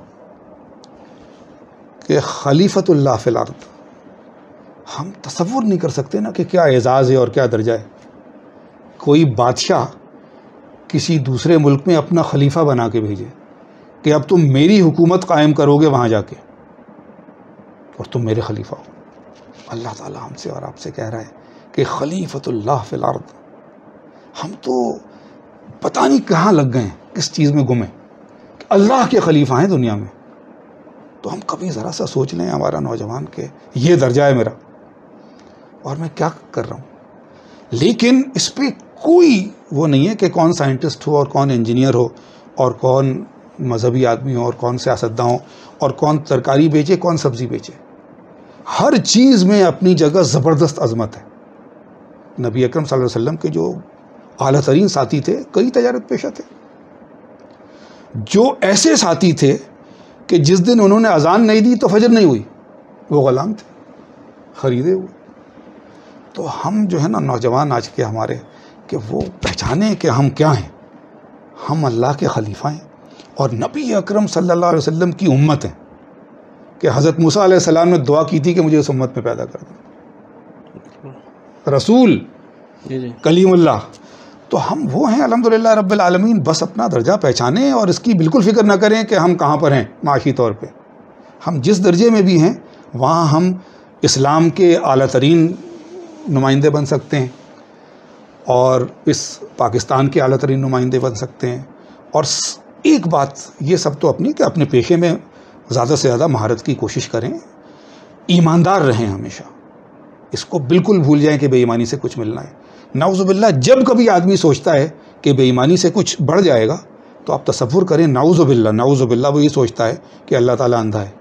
कि खलीफतुल्लाह फिल अर्द। हम तसव्वुर नहीं कर सकते ना कि क्या एज़ाज़ है और क्या दर्जा है। कोई बादशाह किसी दूसरे मुल्क में अपना खलीफा बना के भेजे कि अब तुम मेरी हुकूमत कायम करोगे वहाँ जाके और तुम मेरे खलीफा हो। अल्लाह ताला हमसे और आपसे कह रहा है कि खलीफतुल्लाह फिल अर्द। हम तो पता नहीं कहाँ लग गए, किस चीज़ में गुमे, अल्लाह के खलीफा हैं दुनिया में। तो हम कभी ज़रा सा सोच लें हमारा नौजवान के ये दर्जा है मेरा और मैं क्या कर रहा हूँ। लेकिन इस पर कोई वो नहीं है कि कौन साइंटिस्ट हो और कौन इंजीनियर हो और कौन मजहबी आदमी हो और कौन सियासतदां हो और कौन तरकारी बेचे कौन सब्ज़ी बेचे। हर चीज़ में अपनी जगह ज़बरदस्त अजमत है। नबी अकरम सल्लल्लाहु अलैहि वसल्लम के जो आला तरीन साथी थे कई तजारत पेशा थे, जो ऐसे साथी थे कि जिस दिन उन्होंने अजान नहीं दी तो फजर नहीं हुई, वो ग़ुलाम थे ख़रीदे हुए। तो हम जो है ना नौजवान आज के हमारे, कि वो पहचाने कि हम क्या हैं। हम अल्लाह के खलीफा हैं और नबी अकरम सल्लल्लाहु अलैहि वसल्लम की उम्मत हैं कि हज़रत मूसा अलैहिस्सलाम ने दुआ की थी कि मुझे इस उम्मत में पैदा कर दो, रसूल कलीमुल्लाह। तो हम वो हैं अल्हम्दुलिल्लाह रब्बिल आलमीन। बस अपना दर्जा पहचानें और इसकी बिल्कुल फ़िक्र ना करें कि हम कहाँ पर हैं माशी तौर पे। हम जिस दर्जे में भी हैं वहाँ हम इस्लाम के आला तरीन नुमाइंदे बन सकते हैं और इस पाकिस्तान के आला तरीन नुमाइंदे बन सकते हैं। और एक बात ये सब तो अपनी कि अपने पेशे में ज़्यादा से ज़्यादा महारत की कोशिश करें, ईमानदार रहें हमेशा। इसको बिल्कुल भूल जाएं कि बेईमानी से कुछ मिलना है, नाउज़ुबिल्लाह। जब कभी आदमी सोचता है कि बेईमानी से कुछ बढ़ जाएगा, तो आप तसव्वुर करें, नाउज़ु बिल्ला नाउज़ु बिल्ला वो ये सोचता है कि अल्लाह ताला अंधा है।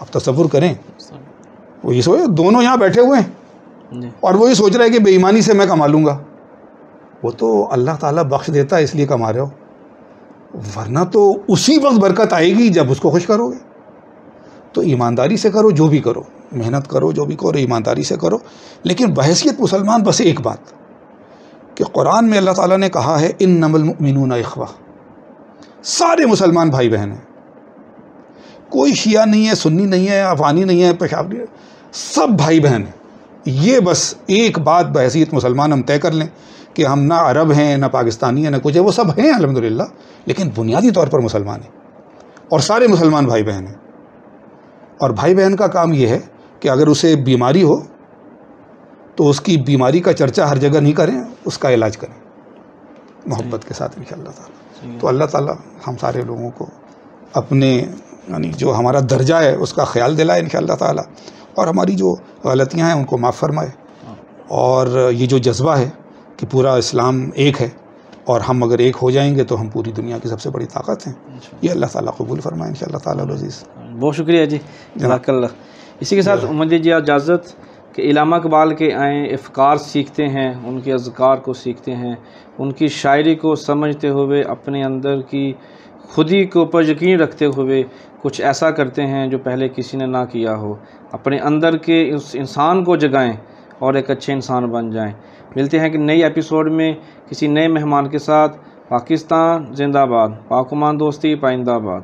आप तसव्वुर करें, वो ये सोच, दोनों यहाँ बैठे हुए हैं और वो ये सोच रहा है कि बेईमानी से मैं कमा लूँगा। वो तो अल्लाह ताला बख्श देता है इसलिए कमा रहे हो, वरना तो उसी वक्त बरकत आएगी जब उसको खुश करोगे। तो ईमानदारी से करो, जो भी करो, मेहनत करो, जो भी करो ईमानदारी से करो। लेकिन बहैसियत मुसलमान बस एक बात कि कुरान में अल्लाह ताला ने कहा है इन्नमल मुमिनूना इख्वा, सारे मुसलमान भाई बहन हैं। कोई शिया नहीं है, सुन्नी नहीं है, अफगानी नहीं है, पेशावरी, सब भाई बहन हैं। ये बस एक बात बहैसियत मुसलमान हम तय कर लें कि हम ना अरब हैं, ना पाकिस्तानी हैं, ना कुछ है, वो सब हैं अल्हम्दुलिल्लाह, लेकिन बुनियादी तौर पर मुसलमान हैं और सारे मुसलमान भाई बहन हैं। और भाई बहन का काम ये है कि अगर उसे बीमारी हो तो उसकी बीमारी का चर्चा हर जगह नहीं करें, उसका इलाज करें मोहब्बत के साथ इंशाअल्लाह ताला। तो अल्लाह ताला हम सारे लोगों को अपने यानी जो हमारा दर्जा है उसका ख्याल दिलाए इंशाअल्लाह ताला, और हमारी जो गलतियाँ हैं उनको माफ़ फरमाए। और ये जो जज्बा है कि पूरा इस्लाम एक है और हम अगर एक हो जाएंगे तो हम पूरी दुनिया की सबसे बड़ी ताकत हैं, ये अल्लाह ताला कबूल फरमाए इंशाअल्लाह ताला। अज़ीज़ बहुत शुक्रिया जी, जज़ाकल्लाह। इसी के साथ मुझे जी इजाज़त कि इलामा इक़बाल के आएँ, अफ़कार सीखते हैं, उनके अज़कार को सीखते हैं, उनकी शायरी को समझते हुए अपने अंदर की खुदी के ऊपर यकीन रखते हुए कुछ ऐसा करते हैं जो पहले किसी ने ना किया हो। अपने अंदर के उस इंसान को जगाएं और एक अच्छे इंसान बन जाएं। मिलते हैं कि नई एपिसोड में किसी नए मेहमान के साथ। पाकिस्तान जिंदाबाद, पाक ओमान दोस्ती पाइंदाबाद।